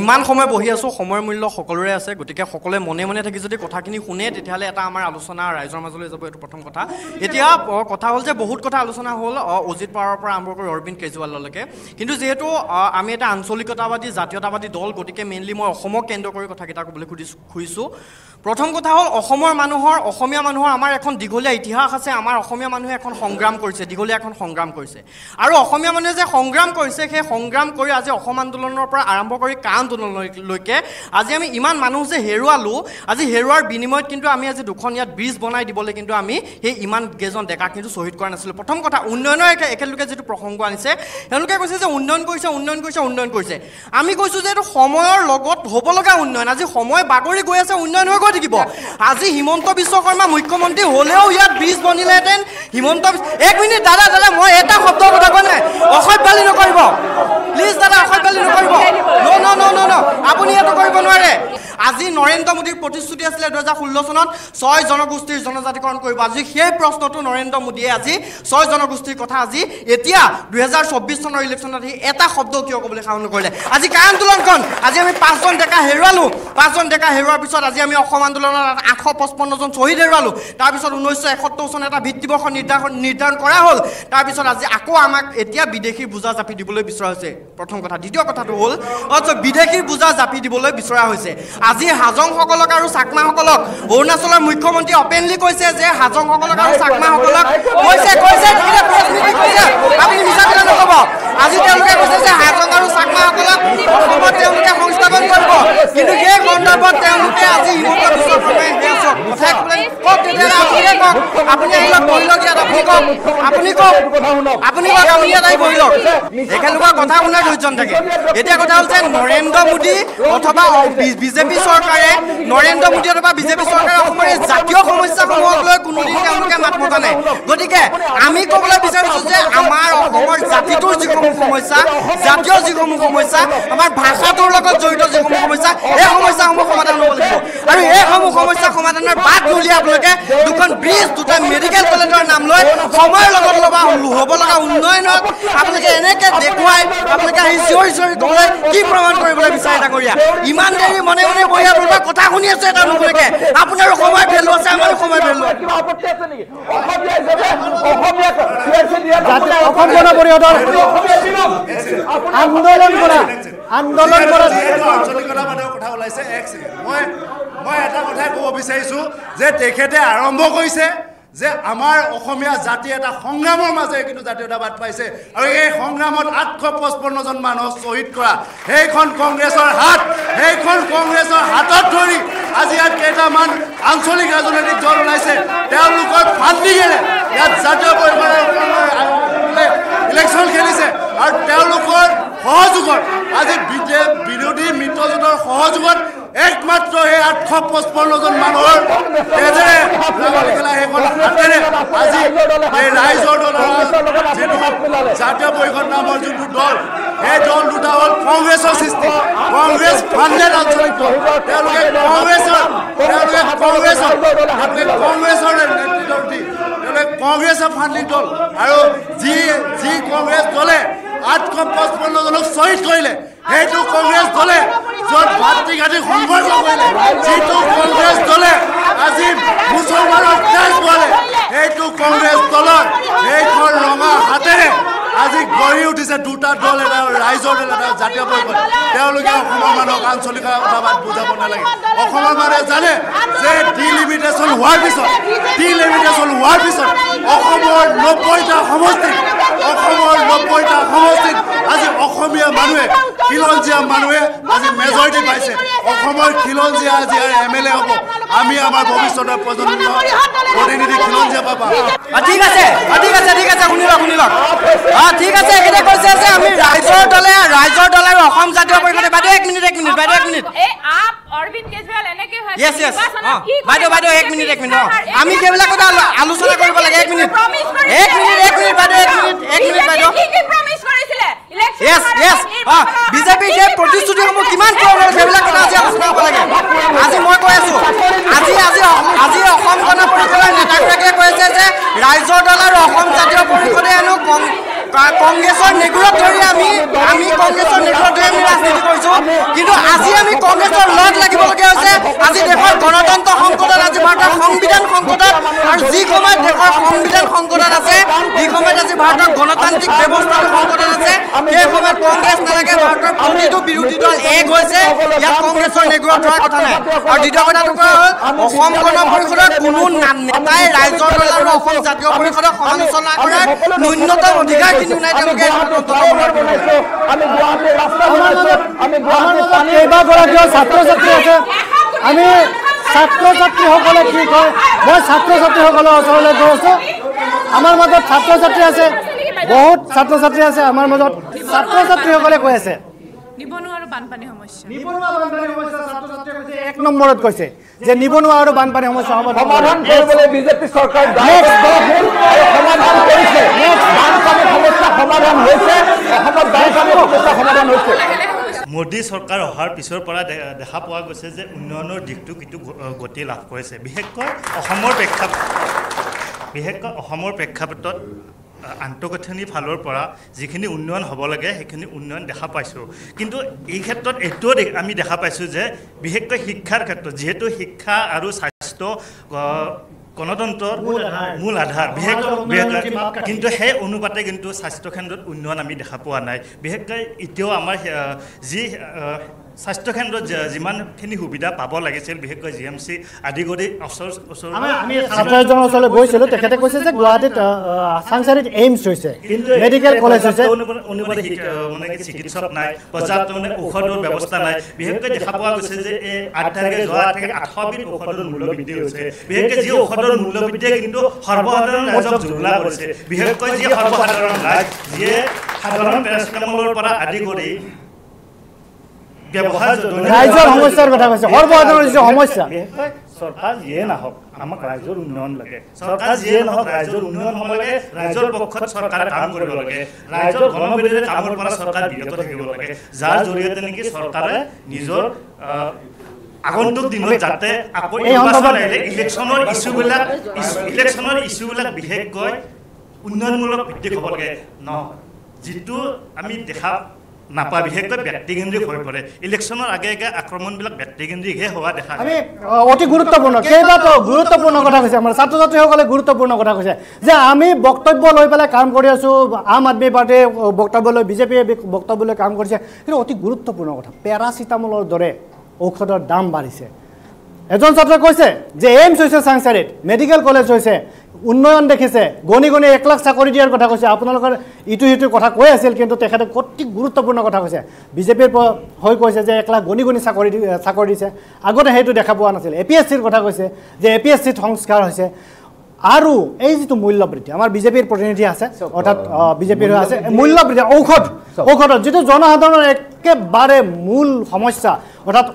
इमान समय बहि आसो समय मूल्य सकलोरे आछे गतिके सकले मने मने थाकि जदि कथाखिनि शुने तेतियाले एटा आमार आलोचना राइजर माजले जाबो एटा प्रथम कथा एतिया कथा हल जे बहुत कथा आलोचना हल अजित पावार पर आरम्भ करि अरविंद केजरीवाल लके किन्तु जेहेतु आमी एटा आंचलिकतावादी जातीयतावादी दल गतिके मेनली মই অসমক কেন্দ্ৰ কৰি কথাকিটা কবলৈ খুজিছো। প্ৰথম কথা হল অসমৰ মানুহৰ অসমীয়া মানুহৰ আমাৰ এখন দীঘলীয়া ইতিহাস আছে। আমাৰ অসমীয়া মানুহে এখন সংগ্ৰাম কৰিছে, দীঘলীয়া এখন সংগ্ৰাম কৰিছে আৰু অসমীয়া মানুহে যে সংগ্ৰাম কৰিছে সেই সংগ্ৰাম কৰি আজি অসম আন্দোলনৰ পৰা আৰম্ভ কৰি কাম আন্দোলনলৈকে আজি আমি ইমান মানুহ যে হেৰুৱালো, আজি হেৰুৱাৰ বিনিময়ত কিন্তু আমি আজি দুখন ইয়াত ব্ৰিজ বনাই দিবলৈ কিন্তু আমি সেই ইমান গেজন ডেকা কিন্তু শ্বহীদ কৰা নাছিলোঁ। প্ৰথম কথা উন্নয়নৰ একেলগে যিটো প্ৰসংগ আনিছে তেওঁলোকে কৈছে যে উন্নয়ন কৰিছে। আমি কৈছোঁ যে এইটো সময়ৰ লগত হ'ব লগা উন্নয়ন। আজি সময় বাগৰি গৈ আছে, উন্নয়ন হৈ গৈ থাকিব। আজি হিমন্ত বিশ্ব শৰ্মা মুখ্যমন্ত্ৰী হ'লেও ইয়াত ব্ৰিজ বনিলেহেঁতেন হিমন্ত। এক মিনিট দাদা মই এটা শব্দ কথা কোৱা নাই, অসভ্যালি নকৰিব প্লিজ দাদা, অসভ্যালি নকৰিব। আপুনি এটো কৰিব নোৱাৰে। আজি নৰেন্দ্ৰ মোদীৰ প্ৰতিশ্ৰুতি আছিল 2016 চনত 6 জনগোষ্ঠীৰ জনজাতিকৰণ কৰিব। আজি সেই প্ৰশ্নটো নৰেন্দ্ৰ মোদীয়ে আজি 6 জনগোষ্ঠীৰ কথা আজি এতিয়া 2024 চনৰ ইলেকশ্যনত এটা শব্দ কিয় ক'বলৈ সাহস নকৰিলে। আজি কা আন্দোলনখন আজি আমি 5 জন ডেকা হেৰুৱালো। 5 জন ডেকা হেৰুৱাৰ পিছত আজি আমি অসম আন্দোলনত 855 জন শ্বহীদ হেৰুৱালো। তাৰ পিছত 1971 চনত এটা ভিত্তিবৰ্ষ নিৰ্ধাৰণ কৰা হ'ল। তাৰ পিছত আজি আকৌ আমাক এতিয়া বিদেশী বুজা জাপি দিবলৈ বিচৰা হৈছে। প্ৰথম কথা। দ্বিতীয় কথাটো হ'ল বিদেশী বুজা জাপি দিবলৈ বিচৰা হৈছে। আজি হাজংসকলক আৰু চাকমাসকলক অৰুণাচলৰ মুখ্যমন্ত্ৰী অপেনলি কৈছে যে হাজংসকলক আৰু চাকমাসকলক কৈছে আপুনি মিছা কথা নক'ব। আজি তেওঁলোকে কৈছে যে হাজং আৰু চাকমাসকলক অসমত তেওঁলোকে সংস্থাপন কৰিব। কিন্তু এই সন্দৰ্ভত তেওঁলোকে আজি হিমন্ত বিশ্ব শৰ্মাই দিয়াচক কথা কওক, তেতিয়াহ'লে আপুনি কওক, আপুনি এইবিলাক কৰি লওক, ইয়াত আপুনি কওক, আপুনি কওক, আপুনি কওক, আপুনি এটাই কৰি লওক। একেলগৰ কথা শুনাৰ ধৈৰ্যন থাকে। এতিয়া কথা হৈছে নৰেন্দ্ৰ মোদী অথবা বিজেপি চৰকাৰে, নৰেন্দ্ৰ মোদী অথবা বিজেপি চৰকাৰে অসমৰ জাতীয় সমস্যাসমূহক লৈ কোনোদিন তেওঁলোকে মাত মতা নাই। গতিকে আমি ক'বলৈ বিচাৰিছোঁ যে আমাৰ অসমৰ জাতিটোৰ যিসমূহ সমস্যা, জাতীয় যিসমূহ সমস্যা, আমাৰ ভাষাটোৰ লগত জড়িত যিসমূহ সমস্যা, এই সমস্যাসমূহ সমাধান হ'ব লাগিব। আৰু এইসমূহ সমস্যা সমাধানৰ বাট উলিয়াই আপোনালোকে দুখন ব্ৰিজ, দুটা মেডিকেল কলেজৰ নাম লৈ সময়ৰ লগত লগা হ'ব লগা উন্নয়নক আপোনালোকে এনেকে দেখুৱাই আপোনালোকে আহি চিঞৰি চিঞৰি গ'লে কি প্ৰমাণ কৰিবলৈ বিচাৰে ডাঙৰীয়া? ইমান দেৰি মনে মনে বহি আপোনালোকৰ কথা শুনি আছোঁ, এটা নুশুনেকে আপোনাৰো সময় ভেলু আছে, আমাৰো সময় ভেলু। অসম গণ পৰিষদৰ আন্দোলন কৰা আঞ্চলিকতাৰ মানে কথা ওলাইছে। মই এটা কথাই ক'ব বিচাৰিছোঁ যে তেখেতে আৰম্ভ কৰিছে যে আমাৰ অসমীয়া জাতি এটা সংগ্ৰামৰ মাজেৰে কিন্তু জাতীয়তাবাদ পাইছে, আৰু এই সংগ্ৰামত 855 জন মানুহ শ্বহীদ কৰা সেইখন কংগ্ৰেছৰ হাতত ধৰি আজি ইয়াত কেইটামান আঞ্চলিক ৰাজনৈতিক দল ওলাইছে, তেওঁলোকৰ ফাণ্ডিঙেৰে ইয়াত জাতীয় পৰিষদৰ ইলেকশ্যন খেলিছে, আৰু তেওঁলোকৰ সহযোগত আজি বিৰোধী মিত্ৰজোঁটৰ সহযোগত একমাত্ৰ সেই 855 জন মানুহৰ তেজেৰে আজি এই ৰাইজৰ দল যিটো জাতীয় পৰিষদ নামৰ যোনটো দল, সেই দল দুটা হ'ল কংগ্ৰেছৰ সৃষ্টি, কংগ্ৰেছ ফাণ্ডেড আঞ্চলিক দল। তেওঁলোকে কংগ্ৰেছৰ নেতৃত্ব দি কংগ্ৰেছৰ ফাণ্ডিং দল, আৰু যি কংগ্ৰেছ দলে 855 জনক শ্বহীদ কৰিলে সেইটো কংগ্ৰেছ দলে য'ত ভাতৃ ঘাটি সংঘৰ্ষ কৰিলে, যিটো কংগ্ৰেছ দলে আজি মুছলমানৰ তেজ বলে, সেইটো কংগ্ৰেছ দলৰ সেইখন ৰঙা হাতেৰে আজি গঢ়ি উঠিছে দুটা দল, এটা ৰাইজৰ দল, এটা জাতীয় পৰিষদ। তেওঁলোকে অসমৰ মানুহক আঞ্চলিক কথা বাদ বুজাব নালাগে। অসমৰ মানুহে জানে যে ডিলিমিটেশ্যন হোৱাৰ পিছত অসমৰ 90টা সমষ্টিত আজি অসমীয়া মানুহে, খিলঞ্জীয়া মানুহে আজি মেজৰিটি পাইছে। অসমৰ খিলঞ্জীয়া আজি MLA হ'ব। আমি আমাৰ ভৱিষ্যতৰ প্ৰজন্ম প্ৰতিনিধি খিলঞ্জীয়া পাবা। ঠিক আছে শুনিলক। ঠিক আছে, এখেতে কৈছে যে আমি ৰাইজৰ দল আৰু অসম জাতীয় পৰিষদে বাইদেউ এক মিনিট অৰবিন্দ কেজৰিৱাল এনেকে হয়। ইয়েস বাইদেউ এক মিনিট আমি কেৱল কথা আলোচনা কৰিব লাগে। এক মিনিট বাইদেউ বাইদেউ প্ৰমিছ কৰিছিলে ইলেকশ্যন। ইয়েস বিজেপি যে প্ৰতিশ্ৰুতিসমূহ কিমান পূৰণ হৈছে সেইবিলাক কথা আজি আলোচনা কৰিব লাগে। আজি মই কৈ আছো, আজি অসম গণ পৰিষদৰ নেতাগৰাকীয়ে কৈছে যে ৰাইজৰ দল আৰু অসম জাতীয় পৰিষদে হেনো কংগ্ৰেছৰ নেগুৰত ধৰি আমি ৰাজনীতি কৰিছোঁ। কিন্তু আজি আমি কংগ্ৰেছৰ লগ লাগিবলগীয়া হৈছে। আজি দেশৰ গণতন্ত্ৰ সংকটত, আজি ভাৰতৰ সংবিধান সংকটত, আৰু যি সময়ত দেশৰ সংবিধান সংকটত আছে, যি সময়ত আজি ভাৰতৰ গণতান্ত্ৰিক ব্যৱস্থাটো সংকটত আছে, সেই সময়ত কংগ্ৰেছ নালাগে। ভাৰতৰ প্ৰতিটো বিৰোধী দল এক হৈছে, ইয়াত কংগ্ৰেছৰ নেগুৰত ধৰাৰ কথা নাই। আৰু দ্বিতীয় কথাটো কোৱা হ'ল, অসম গণ পৰিষদৰ কোনো নেতাই ৰাইজৰ দল আৰু অসম জাতীয় পৰিষদক সমালোচনা কৰাৰ ন্যূনতম অধিকাৰ কেইবাগৰাকীও ছাত্ৰ-ছাত্ৰী আছে। আমি ছাত্ৰ-ছাত্ৰীসকলে কি কয়, মই ছাত্ৰ-ছাত্ৰীসকলৰ ওচৰলৈ গৈ আছোঁ। আমাৰ মাজত বহুত ছাত্ৰ-ছাত্ৰী আছে আমাৰ মাজত। ছাত্ৰ-ছাত্ৰীসকলে কৈ আছে নিবনুৱা আৰু বানপানী সমস্যা, এক নম্বৰত কৈছে যে নিবনুৱা আৰু বানপানী সমস্যা সমাধান কৰিবলৈ বিজেপি চৰকাৰ সমাধান কৰিছে। বানপানী সমস্যা সমাধান হৈছে, অসমত বানপানী সমস্যা সমাধান হৈছে। मोदी सरकार अहार पिछर पर देखा पा गई जो उन्नयन दिशा कि गति लाभ करेছে विशेषकर प्रेक्षापट आंतगाँथनी फालोर पड़ा जिखिनी उन्नयन हम लगे सीखिनि उन्नयन देखा पासी किन्तु एक क्षेत्र में आम देखा पासी विशेषकर शिक्षार क्षेत्र जीतु शिक्षा और स्वास्थ्य गणतंत्र मूल आधार किन्तु हेई अनुपाते किन्तु स्वास्थ्य क्षेत्र उन्नयन आम देखा पा ना विशेषकर इतिहास आम जी स्वास्थ्य केन्द्र जिमानखिनि सुविधा पाब लगे विशेषकर जी एम सी आदि गरी चिकित्सक ना पर्याप्त मैं ঔষধৰ व्यवस्था ना विशेषकर देखा पा गई 8 तारिखे 800 बिल ঔষধৰ मूल्य बृद्धि विशेषकर जी ঔষधৰ मूल्य बृद्धिये किन्तु सर्वसाधारण राजक जुगला करेছে विशेषकर जी सर्वसाधारण राज जी साधारण पेरासिटामলৰ পৰা आदि गरी রাইজৰ সমস্যাৰ কথা কৈছে সৰ্বসাধাৰণৰ যি সমস্যা চৰকাৰ যিয়ে নাহক আমাক ৰাইজৰ উন্নয়ন লাগে চৰকাৰ যিয়ে নাহক ৰাইজৰ উন্নয়ন হ'ব লাগে ৰাইজৰ পক্ষত চৰকাৰে কাম কৰিব লাগে ৰাইজৰ গণবিৰোধী কামৰ পৰা চৰকাৰ বিৰত থাকিব লাগে যাৰ জৰিয়তে নেকি চৰকাৰে নিজৰ আগন্তুক দিনত যাতে আকৌ ইলেকশ্যনৰ ইস্যুবিলাক বিশেষকৈ উন্নয়নমূলক ভিত্তিক হ'ব লাগে নহয় যিটো আমি দেখা नापा विशेषकर व्यक्तिकेंद्रिक हो पड़े इलेक्शन आगे आगे आक्रमण व्यक्तिकेंद्रिक हवा देखा अति गुरुत्वपूर्ण कई गुरुत्वपूर्ण कथा कैसे छात्र छात्री गुरुत्वपूर्ण कथा कैसे आम बक्तव्य लै पे काम कर आम आदमी पार्टी बक्तव्य लै बीजेपी बक्तव्य लै काम कर अति गुरुत्वपूर्ण कथा पेरासिटामोलर दरे औषधर दाम बाढ़ एजन छात्र कैसे जे एम्स होइसे सांगसारित मेडिकल कलेज होइसे उन्नयन देखिसे गणि गणि 1 लाख चाकरी दियार कथा कैसे आपनलोकर इटु इटु कथा कै आसिल किन्तु तेखते कति गुरुत्वपूर्ण कथा कैसे बीजेपीर होय कैसे जे 1 लाख गणि गणि चाकरी दिसे आगते हेतु देखा पा नासिल एपीएससीर कथा कैसे जे एपीएससी संस्कार होइसे आरो ए जितु मूल्य बृद्धि आमार बीजेपीर प्रतिनिधि आसे अर्थात बीजेपीर आसे मूल्य बृद्धि औषध जितु जनसाधारण एकेबारे मूल समस्या अर्थात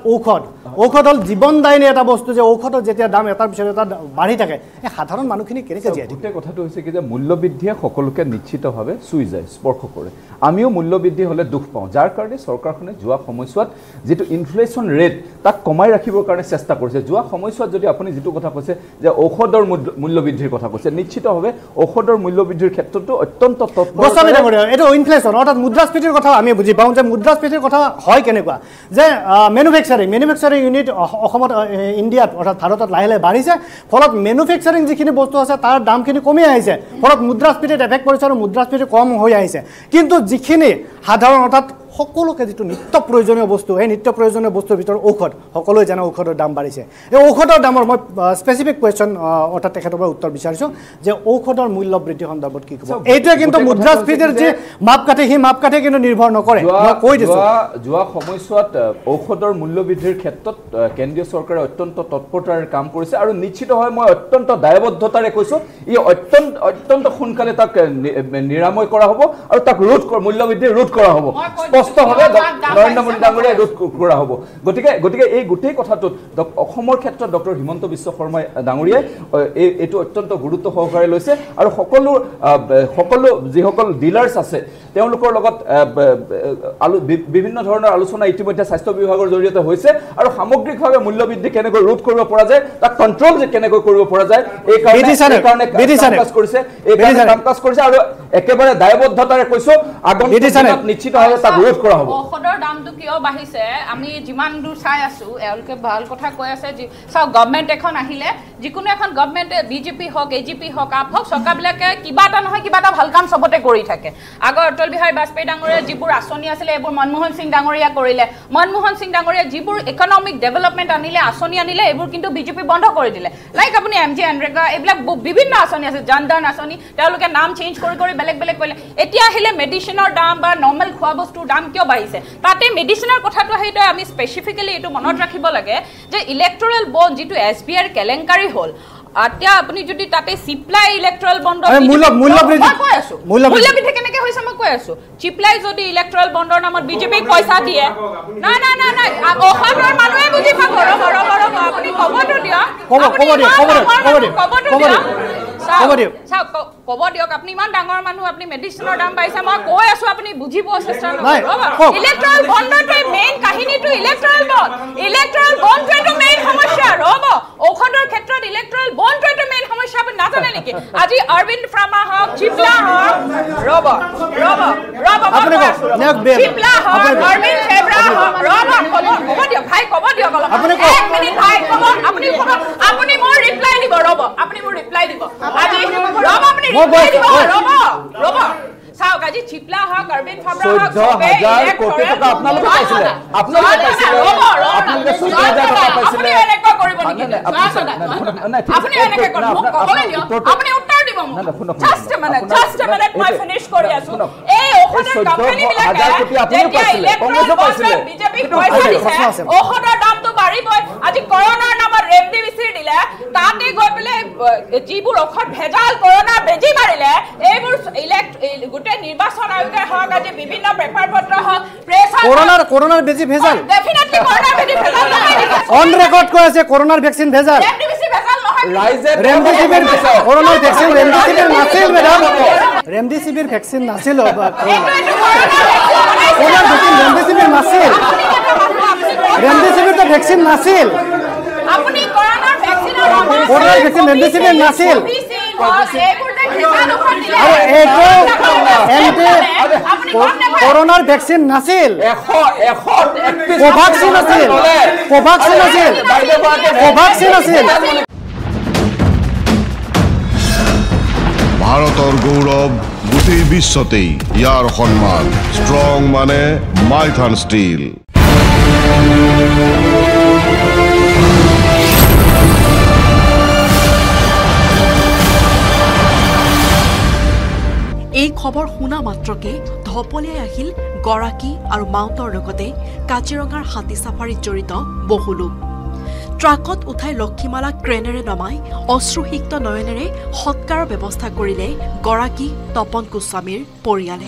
औषध हल जीवनदायिनी एटा बस्तु जे औषधर जेतिया दाम एटार पिछत एटा बाढ़ी थाके ए साधारण मानुखिनि केनेके जिया दिते कथाटो होइसे कि जे मूल्य बृद्धिये सकलोके निश्चित भावे सुइ जाय स्पर्श करे आमिओ मूल्य बृद्धि हले दुख पाओ जार कारणे सरकारखने जुवा समयसुवात जितु इनफ्लेशन रेट ताक कमाय राखिबोर कारणे चेष्टा करिसे जुवा समयसुवात जदि आपुनि जितु कथा কৈছে जे औषधर मूल्य बृद्धिर कथा কৈছে निश्चित भावे औषधर मूल्य बृद्धिर क्षेत्रतो अत्यंत तत्पर गोसाबे करे एटा इनफ्लेशन अर्थात मुद्रास्फीतिर कथा आमि बुझि पाओ जे मुद्रास्फीतिर कथा হয় কেনেকুৱা যে मेनुफेक्चारिंग यूनिट इंडिया अर्थात भारत लाहे लाहे बाढ़ फल मेनुफेक्चारिंग जी बस्तु आज तार दाम कमी आए फल मुद्रास्फीति एफेक्ट कर मुद्रास्फीति कम हो किंतु जिखिनि साधारण अर्थात सकोलोके जी नित्य प्रयोजनीय बस्तु है नित्य प्रयोजनीय बस्तुर भर औषध सको जाना औषधर दाम बाढ़ औषधर दाम मैं स्पेसिफिक क्वेश्चन अर्थात उत्तर विचार औषधर मूल्य बृद्धि सन्दर्भत कि कब ये कि मुद्रास्फीतिर जी मापकाठी मापकाठी कि निर्भर नक मैं कम औषधर मूल्य बृद्धिर क्षेत्र केंद्रीय सरकार अत्यंत तत्परतार काम कर निश्चित है मैं अत्यंत दायबद्धतारे कैसा अत्यंत अत्यंत सोनकाले तक निरामय और तक रोध मूल्य बृद्धि रोध कर नरेन्द्र मोदी डांगरिया रोध करा हम गए गोटे कथा क्षेत्र डॉक्टर हिमंत विश्व शर्मा डांगरिया अत्यंत गुरुत्व सहकारे लैसे और सको जिसको डीलार्स आसे विभिन्न धरण आलोचना इतिम्य स्वास्थ्य विभाग जरिए और सामग्रिक भाव मूल्य बृद्धि के रोध जाए तक कंट्रोल के दायबद्धतारे कैसा आगंतुक निश्चित है औषधर दाम तो क्यों बाढ़िसे जिमान दूर चाई भल कथा कैसे सौ गवर्नमेंट जिको एन गवर्नमेंट बीजेपी हक एजीपी हक आप हक सरकार क्या ना क्या भल कम सबते थके आगर अटल बिहारी वाजपेयी डांगरिया जी आँचनी आए मनमोहन सिंह डांगरिया करें मनमोहन सिंह डांगरिया जी इकनमिक डेवलपमेंट आनिले आँचनी आनिले किन्तु बीजेपी बंध कर दिले लाइक अपनी एम जे एनरेगा विभिन्न आँचनी आज जनधन आँचनी नाम चेन्ज कर बेलेग बेलेग कर मेडिसिनर दाम नर्मेल खुआ बस्तुर दाम क्यों बाढ़िसे ताते मेडिसिनर कथा स्पेसिफिकली मन राखिब लगे electoral bond G S B R केलेंकारी हल आत्या अपनी जुदी ताते सिप्लाई इलेक्ट्रल बॉन्ड मूल्य बृद्धि केनेके होइसे म कय आसु चिप्लाई जदी इलेक्ट्रल बॉन्डर नामत बीजेपी पैसा दिए ना ना ना ना ओखरर मानुए बुझि पाबो र र र अपनी खबर दिया खबर खबर खबर खबर भारतर गौरव गोटे विश्वते यार सम्मान स्ट्रॉन्ग माने माइथन स्टील এই খবর শুনা মাত্রকে ধপলিয়াই আহিল গৰাকী আৰু মাউতৰ লগতে কাজিৰঙাৰ হাতী সাফাৰীত জড়িত বহু লোক। ট্ৰাকত উঠাই লক্ষীমালা ক্ৰেনেৰে নমাই অশ্ৰুসিক্ত নয়নেৰে সৎকাৰৰ ব্যৱস্থা কৰিলে গৰাকী তপন গোস্বামীৰ পৰিয়ালে।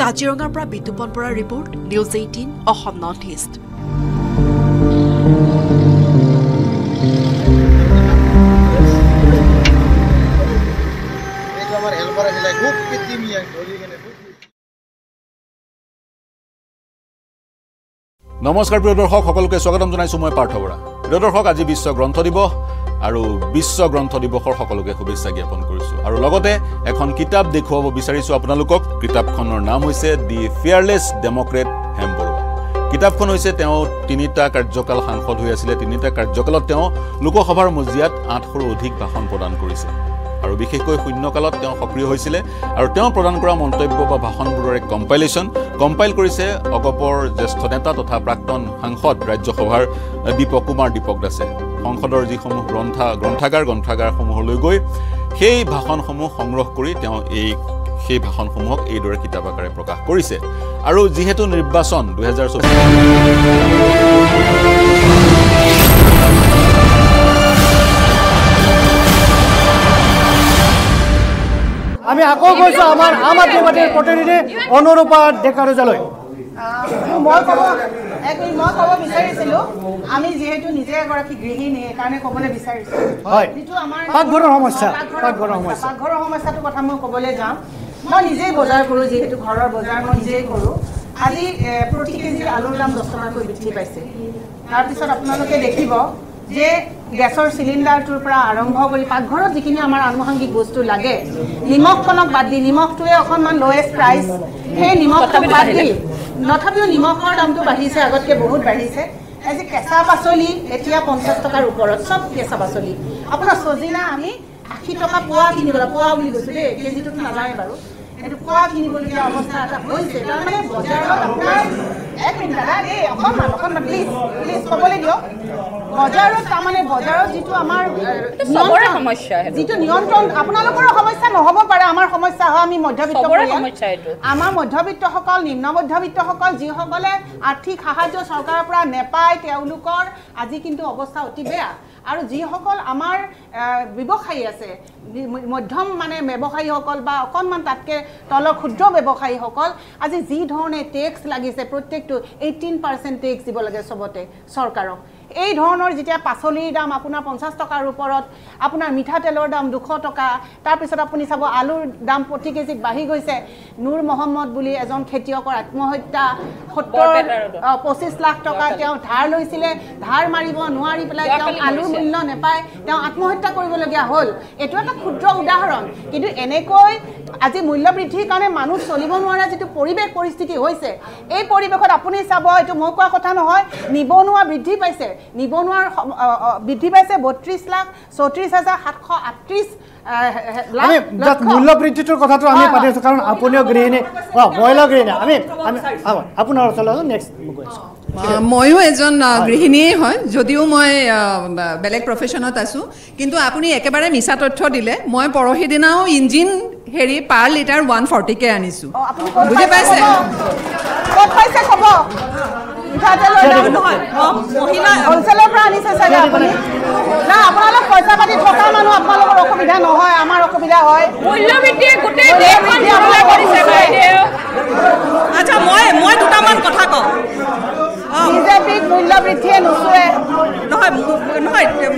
কাজিৰঙাৰ পৰা Bitupan Bora report news ১৮ Assam north east. नमस्कार प्रिय दर्शक सकलोके स्वागतम जानाइछु मैं पार्थ बरा। प्रिय दर्शक आज विश्व ग्रंथ दिवस और विश्व ग्रंथ दिवसर सकलोके शुभेच्छा ज्ञापन करिछु आरो लगते एखन किताब देखुवाब बिचारिछु आपनालोকক। किताबखনৰ नाम হৈছে दि फेयरलेस डेमोक्रेट हेम्बरुवा। किताबखन হৈছে তেওঁ তিনিটা কাৰ্যকাল সাংসদ হৈ আছিল। তিনিটা কাৰ্যকালত তেওঁ লোকসভাৰ মজিয়াত ৮০০ৰ অধিক ভাষণ প্ৰদান কৰিছে और विशेषको शून्यकालत सक्रिय হৈছিল और प्रदान কৰা মন্তব্য বা ভাষণবোৰৰ এক কম্পাইল কৰিছে অগপৰ জ্যেষ্ঠ নেতা तथा প্ৰাক্তন সাংসদ ৰাজ্যসভাৰ দীপক কুমাৰ দীপক দাসে। সংসদৰ যিসমূহ গ্ৰন্থাগাৰসমূহ লৈ গৈ সেই ভাষণসমূহ সংগ্ৰহ কৰি তেওঁ সেই ভাষণসমূহক এইদৰে কিতাপ আকাৰে প্ৰকাশ কৰিছে। আৰু যিহেতু নিৰ্বাচন ২০২৪ আমি আকো কৈছো আমাৰ আম আদমি পাৰ্টিৰ প্ৰতিনিধি অনুৰূপা ডেকাৰজালৈ মই কব বিচাৰিছিলো। আমি যেহেতু নিজে এগৰাকী গৃহিণী কাৰণে কবলৈ বিচাৰিছো হয় কিন্তু আমাৰ পাকঘৰৰ সমস্যাটো কথা মই কবলৈ যাম। মই নিজে বজাৰ কৰো, যেহেতু ঘৰৰ বজাৰ মই নিজে কৰো। আজি প্ৰতি কেজি আলুৰ দাম 10 টকাকৈ বৃদ্ধি পাইছে। তাৰ পিছত আপোনালোকে দেখিব যে গেছৰ সিলিন্ডাৰটোৰ পৰা আৰম্ভ কৰি পাকঘৰত যিখিনি আমাৰ আনুষংগিক বস্তু লাগে নিমখকণক বাদ দি নিমখটোৱে অকণমান লোৱেষ্ট প্ৰাইচ, সেই নিমখকণক বাদ দি তথাপিও নিমখৰ দামটো বাঢ়িছে, আগতকৈ বহুত বাঢ়িছে। আজি কেঁচা পাচলি এতিয়া ৫০ টকাৰ ওপৰত সব কেঁচা পাচলি। আপোনাৰ সজিনা আমি ৮০ টকা পোৱা কিনিবলৈ, পোৱা বুলি কৈছো দেই, কেজিটোতো নালাগে বাৰু, এইটো পোৱা কিনিবলগীয়া অৱস্থা এটা হৈছে। তাৰমানে বজাৰত আপোনাৰ এক মিনিট দাদা দেই, অকণমান প্লিজ ক'বলৈ দিয়ক। বজাৰত তাৰমানে বজাৰত যিটো আমাৰ চবৰে সমস্যা, যিটো নিয়ন্ত্ৰণ আপোনালোকৰ সমস্যা নহ'ব পাৰে, আমাৰ সমস্যা হয়। আমি মধ্যবিত্ত সমস্যা এইটো আমাৰ মধ্যবিত্তসকল, নিম্ন মধ্যবিত্তসকল যিসকলে আৰ্থিক সাহায্য চৰকাৰৰ পৰা নেপায় তেওঁলোকৰ আজি কিন্তু অৱস্থা অতি বেয়া। और जिसकल आमार व्यवसायी आसे मध्यम माने व्यवसायी बा अकणमान तातके तल क्षुद्र व्यवसायी आज जी धरणे टेक्स लागिसे प्रत्येकटो 18% टेक्स दिब लगे सबते सरकारक এই ধৰণৰ যেতিয়া পাচলিৰ দাম আপোনাৰ 50 টকাৰ ওপৰত আপোনাৰ মিঠাতেলৰ দাম 200 টকা তাৰ পিছত আপুনি চাব আলুৰ দাম প্ৰতি কেজিত বাঢ়ি গৈছে নূৰ মোহাম্মদ বুলি এজন খেতিয়কৰ আত্মহত্যা 25 লাখ টকা তেওঁ ধাৰ লৈছিলে ধাৰ মাৰিব নোৱাৰি পেলাই তেওঁ আলুৰ মূল্য নেপায় তেওঁ আত্মহত্যা কৰিবলগীয়া হ'ল এটো এটা ক্ষুদ্ৰ উদাহৰণ কিন্তু এনেকৈ আজি মূল্য বৃদ্ধিৰ কাৰণে মানুহ চলিব নোৱাৰা যেটো পৰিবেশ পৰিস্থিতি হৈছে এই পৰিবেশত আপুনি চাব এটো মই কোৱা কথা নহয় নিবনুৱা বৃদ্ধি পাইছে निबनुवार बृद्धि पाइसे 32 लाख 34,738 मूल्य बृद्धिटर कथा पाती कारण महिला गृहिणी मयो एजन गृहिणीये हय जदिओ मैं बेलेग प्रफेशनत आसो किन्तु आपुनी एकेबारे मिसा तथ्य दिले मैं परहि दिनाओ इंजिन हेरि पर लिटार 140 के आनिसु बुझे पाइसे कत पाइसे खब उठाते लय नय महिला होलसेलर पर आनिसे सागे आपुनी ना आपनाला पैसा पाती ठका मानु आपनालर असुविधा न हय आमार असुविधा हय मूल्य बिटे गुटे देखन हमला करिसे बाइदे अच्छा मैं दुटा मान कथा क बीजेपी मूल्य बृद्धिये नुसुए নহয়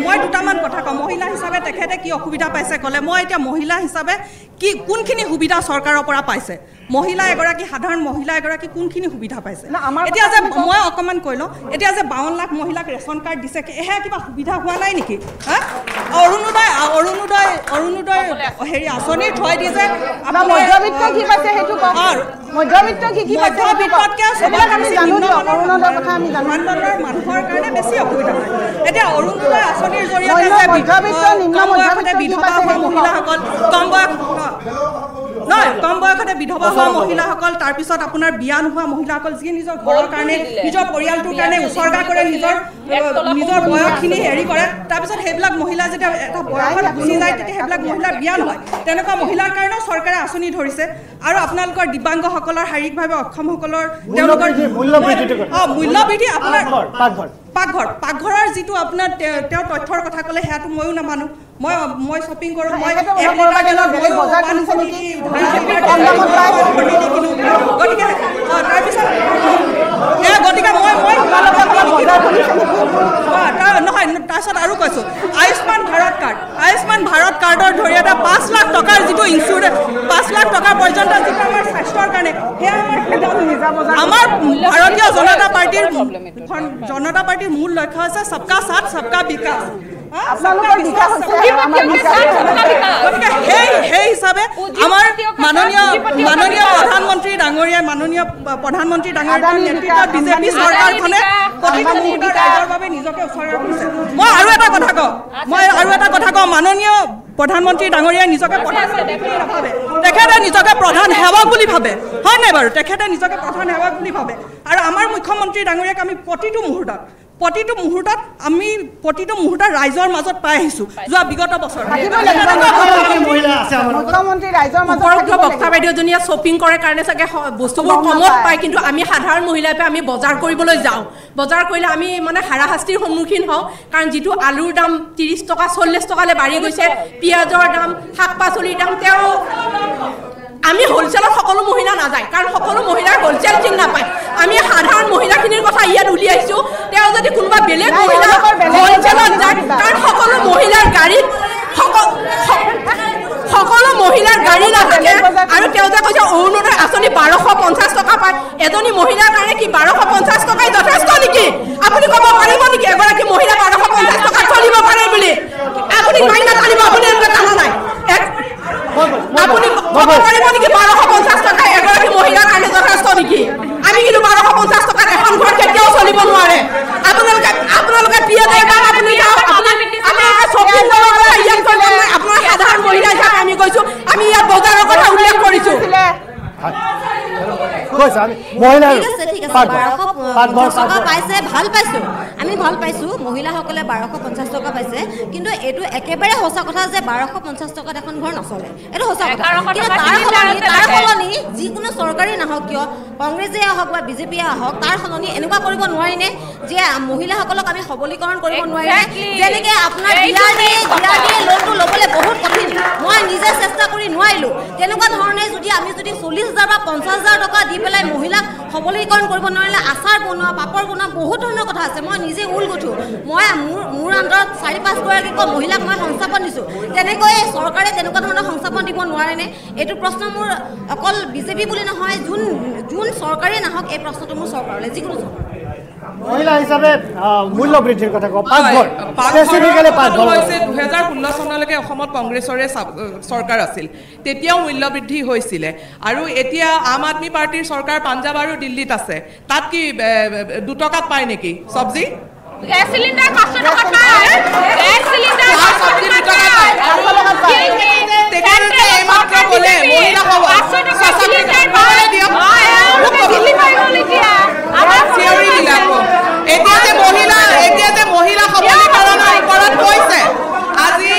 মই দুটামান কথা কম মহিলা হিচাপে তেখেতে কি অসুবিধা পাইছে কলে মই এটা মহিলা হিচাপে কি কোনখিনি সুবিধা সরকাৰৰ পৰা পাইছে মহিলা এগৰাকী সাধাৰণ মহিলা এগৰাকী কোনখিনি সুবিধা পাইছে এতিয়া যে মই অকমান কইলো এতিয়া যে 52 লাখ মহিলাক ৰেশন কাৰ্ড দিছে এহে কিবা সুবিধা হোৱা নাই নেকি হা অৰুণোদয় হেৰি আঁচনি থৈ দিয়ে যে আমাৰ মধ্যবিত্ত কি পাইছে হেতু কম মধ্যবিত্ত কি পাইছে মধ্যবিত্তকে সবক আমি জানো অৰুণোদয় কথা আমি জানো মানুহৰ মানুহৰ কাৰণে বেছি অসুবিধা হয় এতিয়া অৰুণোদয় আঁচনিৰ জৰিয়তে যে মধ্যবিত্ত নিম্ন মধ্যবিত্ত বিধবা হোৱা মহিলাসকল কম বয়স নাই কম বয়সতে বিধবা হোৱা মহিলাসকল তাৰ পিছত আপোনাৰ বিয়ান হোৱা মহিলাসকল যি নিজৰ ঘৰৰ কাৰণে নিজৰ পৰিয়ালটোৰ কাৰণে উৎসৰ্গা কৰে নিজৰ বয়সখিনি হেৰি কৰে তাৰ পিছত হেবিলাক মহিলা যেতিয়া এটা বয়সত গুচি যায় তেতিয়া হেবিলাক মহিলা বিয়ান হয় তেনেকুৱা মহিলাৰ কাৰণে চৰকাৰে আঁচনি ধৰিছে আৰু আপোনালোকৰ দিব্যাংগসকলৰ শাৰীৰিকভাৱে অক্ষমসকলৰ তেওঁলোকৰ মূল্য বৃদ্ধি আপোনাৰ পাকঘৰৰ যিটো আপোনাৰ তেওঁ তথ্যৰ কথা ক'লে হেয়াটো ময়ো নামানো মই শপিং কৰো মই নহয় তাৰপিছত আৰু কৈছো আয়ুষ্মান ভাৰত কাৰ্ডৰ জৰিয়তে 5 লাখ টকাৰ যিটো ইঞ্চুৰেঞ্চ 5 লাখ টকা পৰ্যন্ত যিটো আমাৰ স্বাস্থ্যৰ কাৰণে আমাৰ ভাৰতীয় জনতা পাৰ্টীৰ মূল লক্ষ্য আছে সবকা সাথ সবকা বিকাশ माननीय प्रधानमंत्री डांगरिया निजके प्रधान सेवक বুলি ভাবে হয় নাই বাৰু তেখেতে নিজকে প্ৰধান সেৱক বুলি ভাবে আৰু আমাৰ মুখ্যমন্ত্ৰী ডাঙৰীয়াক আমি প্ৰতিটো মুহূৰ্তত ৰাইজৰ মাজত পাই আহিছো যোৱা বিগত বছৰ মুখ্যমন্ত্ৰী ৰাইজৰ মাজত বক্তা বাইদেউজনীয়ে শ্বপিং কৰে কাৰণে সাকে বস্তুবোৰ কমত পায় কিন্তু আমি সাধাৰণ মহিলাপে আমি বজাৰ কৰিবলৈ যাওঁ বজাৰ কৰিলে আমি মানে হাৰাশাস্তিৰ সন্মুখীন হওঁ কাৰণ যিটো আলুৰ দাম 30 টকা 40 টকালৈ বাঢ়ি গৈছে পিয়াজৰ দাম শাক পাচলিৰ দাম তেওঁ আমি হোলচেলত সকলো মহিলা নাযায় কাৰণ সকলো মহিলাৰ হোলচেল চিন নাপায় আমি সাধাৰণ মহিলাখিনিৰ কথা ইয়াত উলিয়াইছো তেওঁ যদি কোনোবা বেলেগ মহিলা হোলচেলত যায় কাৰণ সকলো মহিলাৰ গাড়ী নাথাকে আৰু তেওঁ যে কৈছে অৰুণোদয় আঁচনি 1250 টকা পায় এজনী মহিলাৰ কাৰণে কি 1250 টকাই যথেষ্ট নেকি আপুনি ক'ব পাৰিব নেকি এগৰাকী মহিলা 1250 টকা চলিব পাৰে বুলি আপুনি মাইনা চলিব আপুনি এনেকুৱা কথা নাই আপুনি ক'ব পাৰিব নেকি 1250 টকা এগৰাকী মহিলাৰ কাৰণে যথেষ্ট নেকি আমি কিন্তু 1250 টকা এখন ঘৰ কেতিয়াও চলিব নোৱাৰে আপোনালোকে পিয়া দাই দাম আপুনি দাও আপোনালোকে চবি চলাবলৈ ইয়াত কৰা নাই আপোনাৰ সাধাৰণ মহিলা হিচাপে আমি কৈছো আমি ইয়াত বজাৰৰ কথা উল্লেখ কৰিছো ঠিক আছে ঠিক আছে 1250 টকা পাইছে ভাল পাইছো আমি ভাল পাইছো মহিলা সকলে 1250 টাকা পাইছে কিন্তু এটো একেবারে হোসা কথা যে 1250 টাকা এখন ঘর নচলে এটা হোসা কথা কিন্তু তার হলনি যে কোনো সরকারি না হোক কিয় কংগ্রেসে হোক বা বিজেপি হোক তার হলনি এনেবা কৰিব নোৱাৰি নে যে মহিলা সকলক আমি সবলীকৰণ কৰিব নোৱাৰি নে যেনেকে আপোনাৰ বিয়াৰে লোনটো লবলৈ বহুত কঠিন মই নিজে চেষ্টা কৰি নোৱাৰিলো তেনেকুৱা ধৰণে যদি আমি যদি 40000 বা 50000 টাকা দি পেলাই মহিলাক সবলীকৰণ কৰিব নোৱাৰিলে আচাৰ বনোৱা পাপৰ বনোৱা বহুত ধৰণৰ কথা আছে মই নিজে উল গঠো মই মোৰ আন্দৰত 4-5 গৰাকী ক মহিলাক মই সংস্থাপন দিছো তেনেকৈ চৰকাৰে তেনেকুৱা ধৰণৰ সংস্থাপন দিব নোৱাৰে নে এটো প্ৰশ্ন মোৰ অকল বিজেপি বুলি নহয় যোন চৰকাৰে নাহক এই প্ৰশ্নটো মোৰ চৰকাৰলৈ যিকোনো চৰকাৰ মহিলা হিচাপে মূল্য বৃদ্ধিৰ কথা ক পাঁচ ঘৰ স্পেসিফিক্যালি পাঁচ ঘৰ হৈছে 2016 চনলৈকে অসমত কংগ্ৰেছৰে চৰকাৰ আছিল তেতিয়াও মূল্য বৃদ্ধি হৈছিল আৰু এতিয়া আম আদমি পাৰ্টিৰ চৰকাৰ পাঞ্জাব আৰু দিল্লীত আছে তাত কি 2 টকাত পায় নেকি সবজি গ্যাস সিলিন্ডার 500 টাকা পায় গ্যাস সিলিন্ডার 500 টাকা পায় তেখেতে এইমাত্র বলে মহিলা সশক্তিকৰণ পায় দিয়া দিল্লী পায় বলি দিয়া আমাৰ থিওৰি দিলাকো এতিয়া যে মহিলা সবলীকৰণৰ ওপৰত কৈছে আজি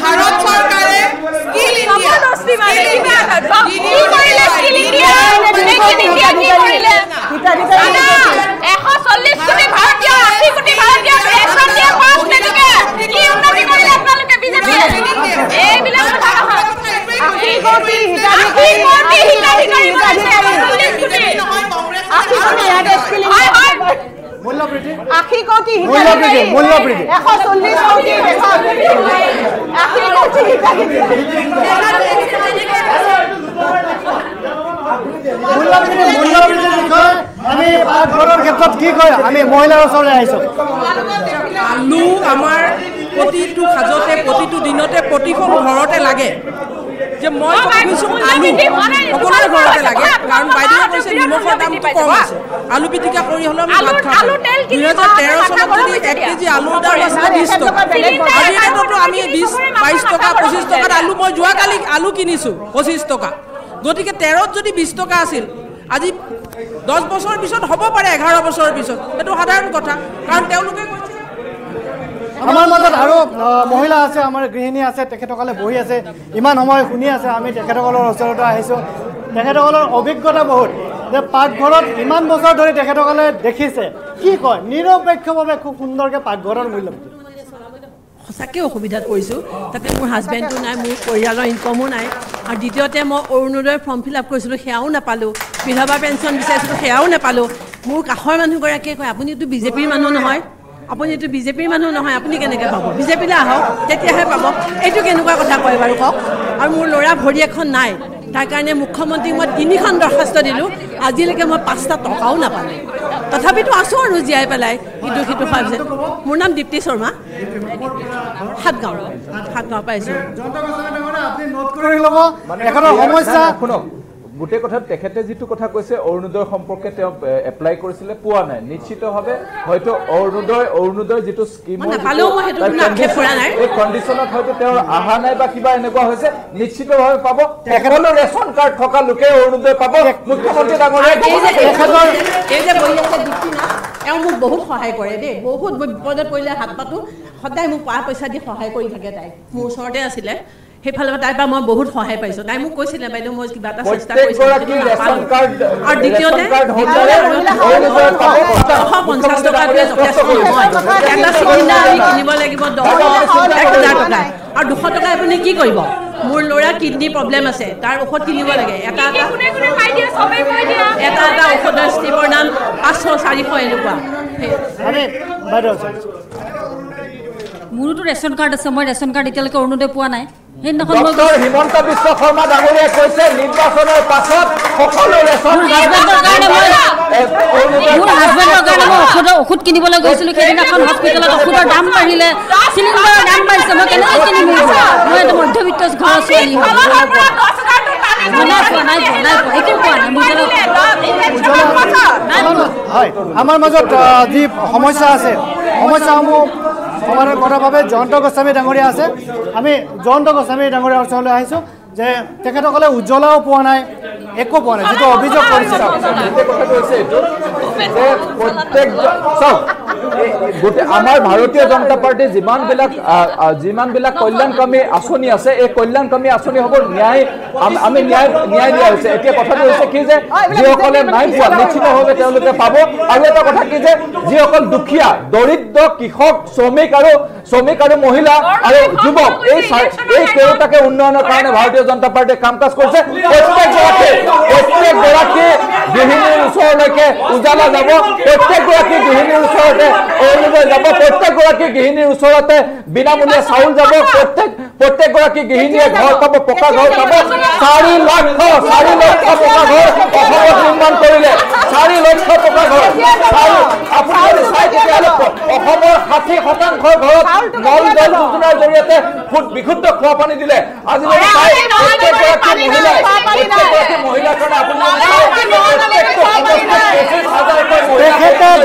ভাৰত চৰকাৰে স্কিল ইন্ডিয়া কি কৰিলে স্কিল ইন্ডিয়া কি কৰিলে 140 কোটি ভাৰতীয় 80 কোটি ভাৰতীয় দেশৰ যে পাঁচ কোটিকে কি উন্নতি কৰিলে আপোনালোকে বিজেপি এই বিলাক কথা নহয় 80 কোটি হিতাধিকাৰী পাইছে কংগ্ৰেছ আলু আমাৰ প্ৰতিটো সাজতে প্ৰতিটো দিনতে প্ৰতিখন ঘৰতে লাগে যে মই ভাবিছো আলু সকলোৰে ঘৰতে লাগে কাৰণ বাইদেউ কৈছে নিমখৰ দাম কম আছে আলু পিটিকা কৰি হ'লে আমি ভাত খাওঁ 2013 চনত যদি 1 কেজি আলুৰ দাম আছিল 20 টকা আজি এটাতো আমি 20 22 টকা 25 টকাত আলু মই যোৱাকালি আলু কিনিছো 25 টকা গতিকে 13ত যদি 20 টকা আছিল আজি 10 বছৰ পিছত হ'ব পাৰে 11 বছৰৰ পিছত এটো সাধাৰণ কথা কাৰণ তেওঁলোকে আমার মাজত আৰু মহিলা আছে আমাৰ গৃহিণী আছে তেখেতসকলে বহি আছে ইমান সময় শুনি আছে আমি তেখেতসকলৰ ওচৰতে আহিছো তেখেতসকলৰ অভিজ্ঞতা বহুত যে পাকঘৰত ইমান বছৰ ধৰি তেখেতসকলে দেখিছে কি কয় নিৰপেক্ষভাৱে খুব সুন্দৰকে পাকঘৰৰ মূল্য সঁচাকে অসুবিধাত পৰিছো তাতে মোৰ হাজবেণ্ডো নাই মোৰ পৰিয়ালৰ ইনকমো নাই আৰু দ্বিতীয়তে মই অৰুণোদয় ফৰ্ম ফিল আপ কৰিছিলোঁ সেয়াও নাপালোঁ বিধৱা পেঞ্চন বিচাৰিছিলোঁ সেয়াও নাপালোঁ মোৰ কাষৰ মানুহগৰাকীয়ে কয় আপুনিতো বিজেপিৰ মানুহ নহয় আপুনি এইটো বিজেপিৰ মানুহ নহয় আপুনি কেনেকৈ পাব বিজেপিলৈ আহক তেতিয়াহে পাব এইটো কেনেকুৱা কথা কয় বাৰু কওক আৰু মোৰ ল'ৰা ভৰি এখন নাই তাৰ কাৰণে মুখ্যমন্ত্ৰীক মই 3খন দৰখাস্ত দিলোঁ আজিলৈকে মই 5টা টকাও নাপালোঁ তথাপিতো আছোঁ আৰু জীয়াই পেলাই ইটো সিটো পাইছে মোৰ নাম দীপ্তি শৰ্মা সাতগাঁৱৰ পাইছোঁ সমস্যা শুনক গোটে কথা তেখেতে যেটো কথা কৈছে অৰুণোদয় সম্পৰ্কে তেওঁ এপ্লাই কৰিছিলে পোৱা নাই নিশ্চিতভাৱে হয়তো অৰুণোদয় যেটো স্কিমৰ কণ্ডিচনত হয়তো তেওঁ আহা নাই বা কিবা এনেকুৱা হৈছে নিশ্চিতভাৱে পাব তেখেতৰ ৰেশন কাৰ্ড থকা লোকে অৰুণোদয় পাব মুখ্যমন্ত্ৰী ডাঙৰীয়া এই যে বহি আছে দীপ্তি না তেওঁ মোক বহুত সহায় কৰে দেই বহুত বিপদত পৰিলে হাত পাতো সদায় মোক পইচা দি সহায় কৰি থাকে তাই মোৰ ওচৰতে আছিলে সেইফালৰ পৰা তাইৰ পৰা মই বহুত সহায় পাইছোঁ তাই মোক কৈছিলে বাইদেউ মই কিবা এটা চেষ্টা কৰিছিলোঁ আৰু দ্বিতীয়তে $50 এটা চিলিণ্ডাৰ আমি কিনিব লাগিব 10,000 টকা আৰু 200 টকা আপুনি কি কৰিব মোৰ ল'ৰা কিডনী প্ৰব্লেম আছে তাৰ ঔষধ কিনিব লাগে এটা ঔষধৰ ষ্টিমৰ দাম 500-400 এনেকুৱা মোৰোতো ৰেচন কাৰ্ড আছে মই ৰেচন কাৰ্ড এতিয়ালৈকে অৰুণোদয় পোৱা নাই ডক্টৰ হিমন্ত বিশ্ব শৰ্মা ডাঙৰীয়াই কৈছে নিৰ্বাচনৰ পাছত সকলো ৰেচন কাৰ্ডৰ ঔষধ কিনিবলৈ গৈছিলোঁ সেইদিনাখন হস্পিটেলত ঔষধৰ দাম বাঢ়িলে চিলিণ্ডাৰৰ দাম বাঢ়িছে মই কেনেকৈ কিনিম মই এটা মধ্যবিত্ত ঘৰৰ ছোৱালী আমাৰ মাজত যি সমস্যা আছে সমস্যাসমূহ সমাধান কৰাৰ বাবে জয়ন্ত গোস্বামী ডাঙৰীয়া আছে আমি জয়ন্ত গোস্বামী ডাঙৰীয়াৰ ওচৰলৈ আহিছোঁ যে তেখেতসকলে উজ্জ্বলাও পোৱা নাই একো পোৱা নাই যিটো অভিযোগ কৰিছে आमार भारतीय जनता पार्टी जिमान बिलाक कल्याणकामी आसनी आछे ए कल्याणकामी आसनी हब न्याय आमी न्याय न्याय दिया होइछे एटा कथाटा होइछे कि जे जियकले नाइ पुआ निश्चित भावे तेलुके पाबो आरो एटा कथा कि जे जियकल दुखिया दरिद्र कृषक श्रमिक आरो महिला आरो युवक ए तेलुटाके उन्नयनर कारणे भारतीय जनता पार्टी कामकाज करछे प्रत्येक गराकी गृहिणीर ओसरলৈके उजाला जाबो प्रत्येक गराकी गृहिणीर ओसरते ओलुगै जाबो प्रत्येक गराकी गृहिणीर ओसरते बिनामूल्य चाउल जाबो प्रत्येक गराकी गृहिणीर घर पाबो पक्का घर पाबो 4 लाख पक्का घर অসমত নির্মাণ করিলে 4 লাখ পক্কা ঘর আপোনাৰ সাইডতে আলো অসমৰ 60% ঘৰ ঘৰত নল জল যোজনাৰ জৰিয়তে বিশুদ্ধ খোৱা পানী দিলে আজি প্ৰত্যেক গৰাকী মহিলা কাৰণে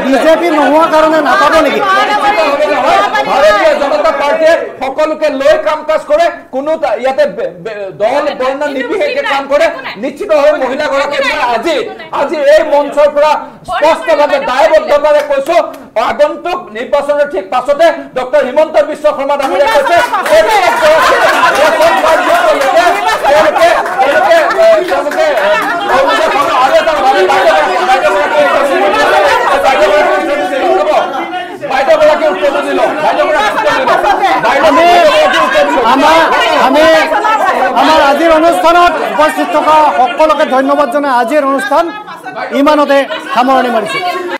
बीजेपी नहुआ कारण नापा निकी भारतीय जनता पार्टी सकलोके लय काम काज करे कोनो याते दल बर्ण निबिषेके काम करे निश्चित भावे महिला गराके आज ए मंचर पुरा स्पष्ट भावे दायबद्धतारे কৈছো आगंतुक निर्वाचन ठीक पाछते डॉक्टर हिमंत बिश्व शर्मा डांगरिया अनुष्ठान उपस्थित थका सकते धन्यवाद जाना आज अनुष्ठान इमानते सामरणी मारिसे।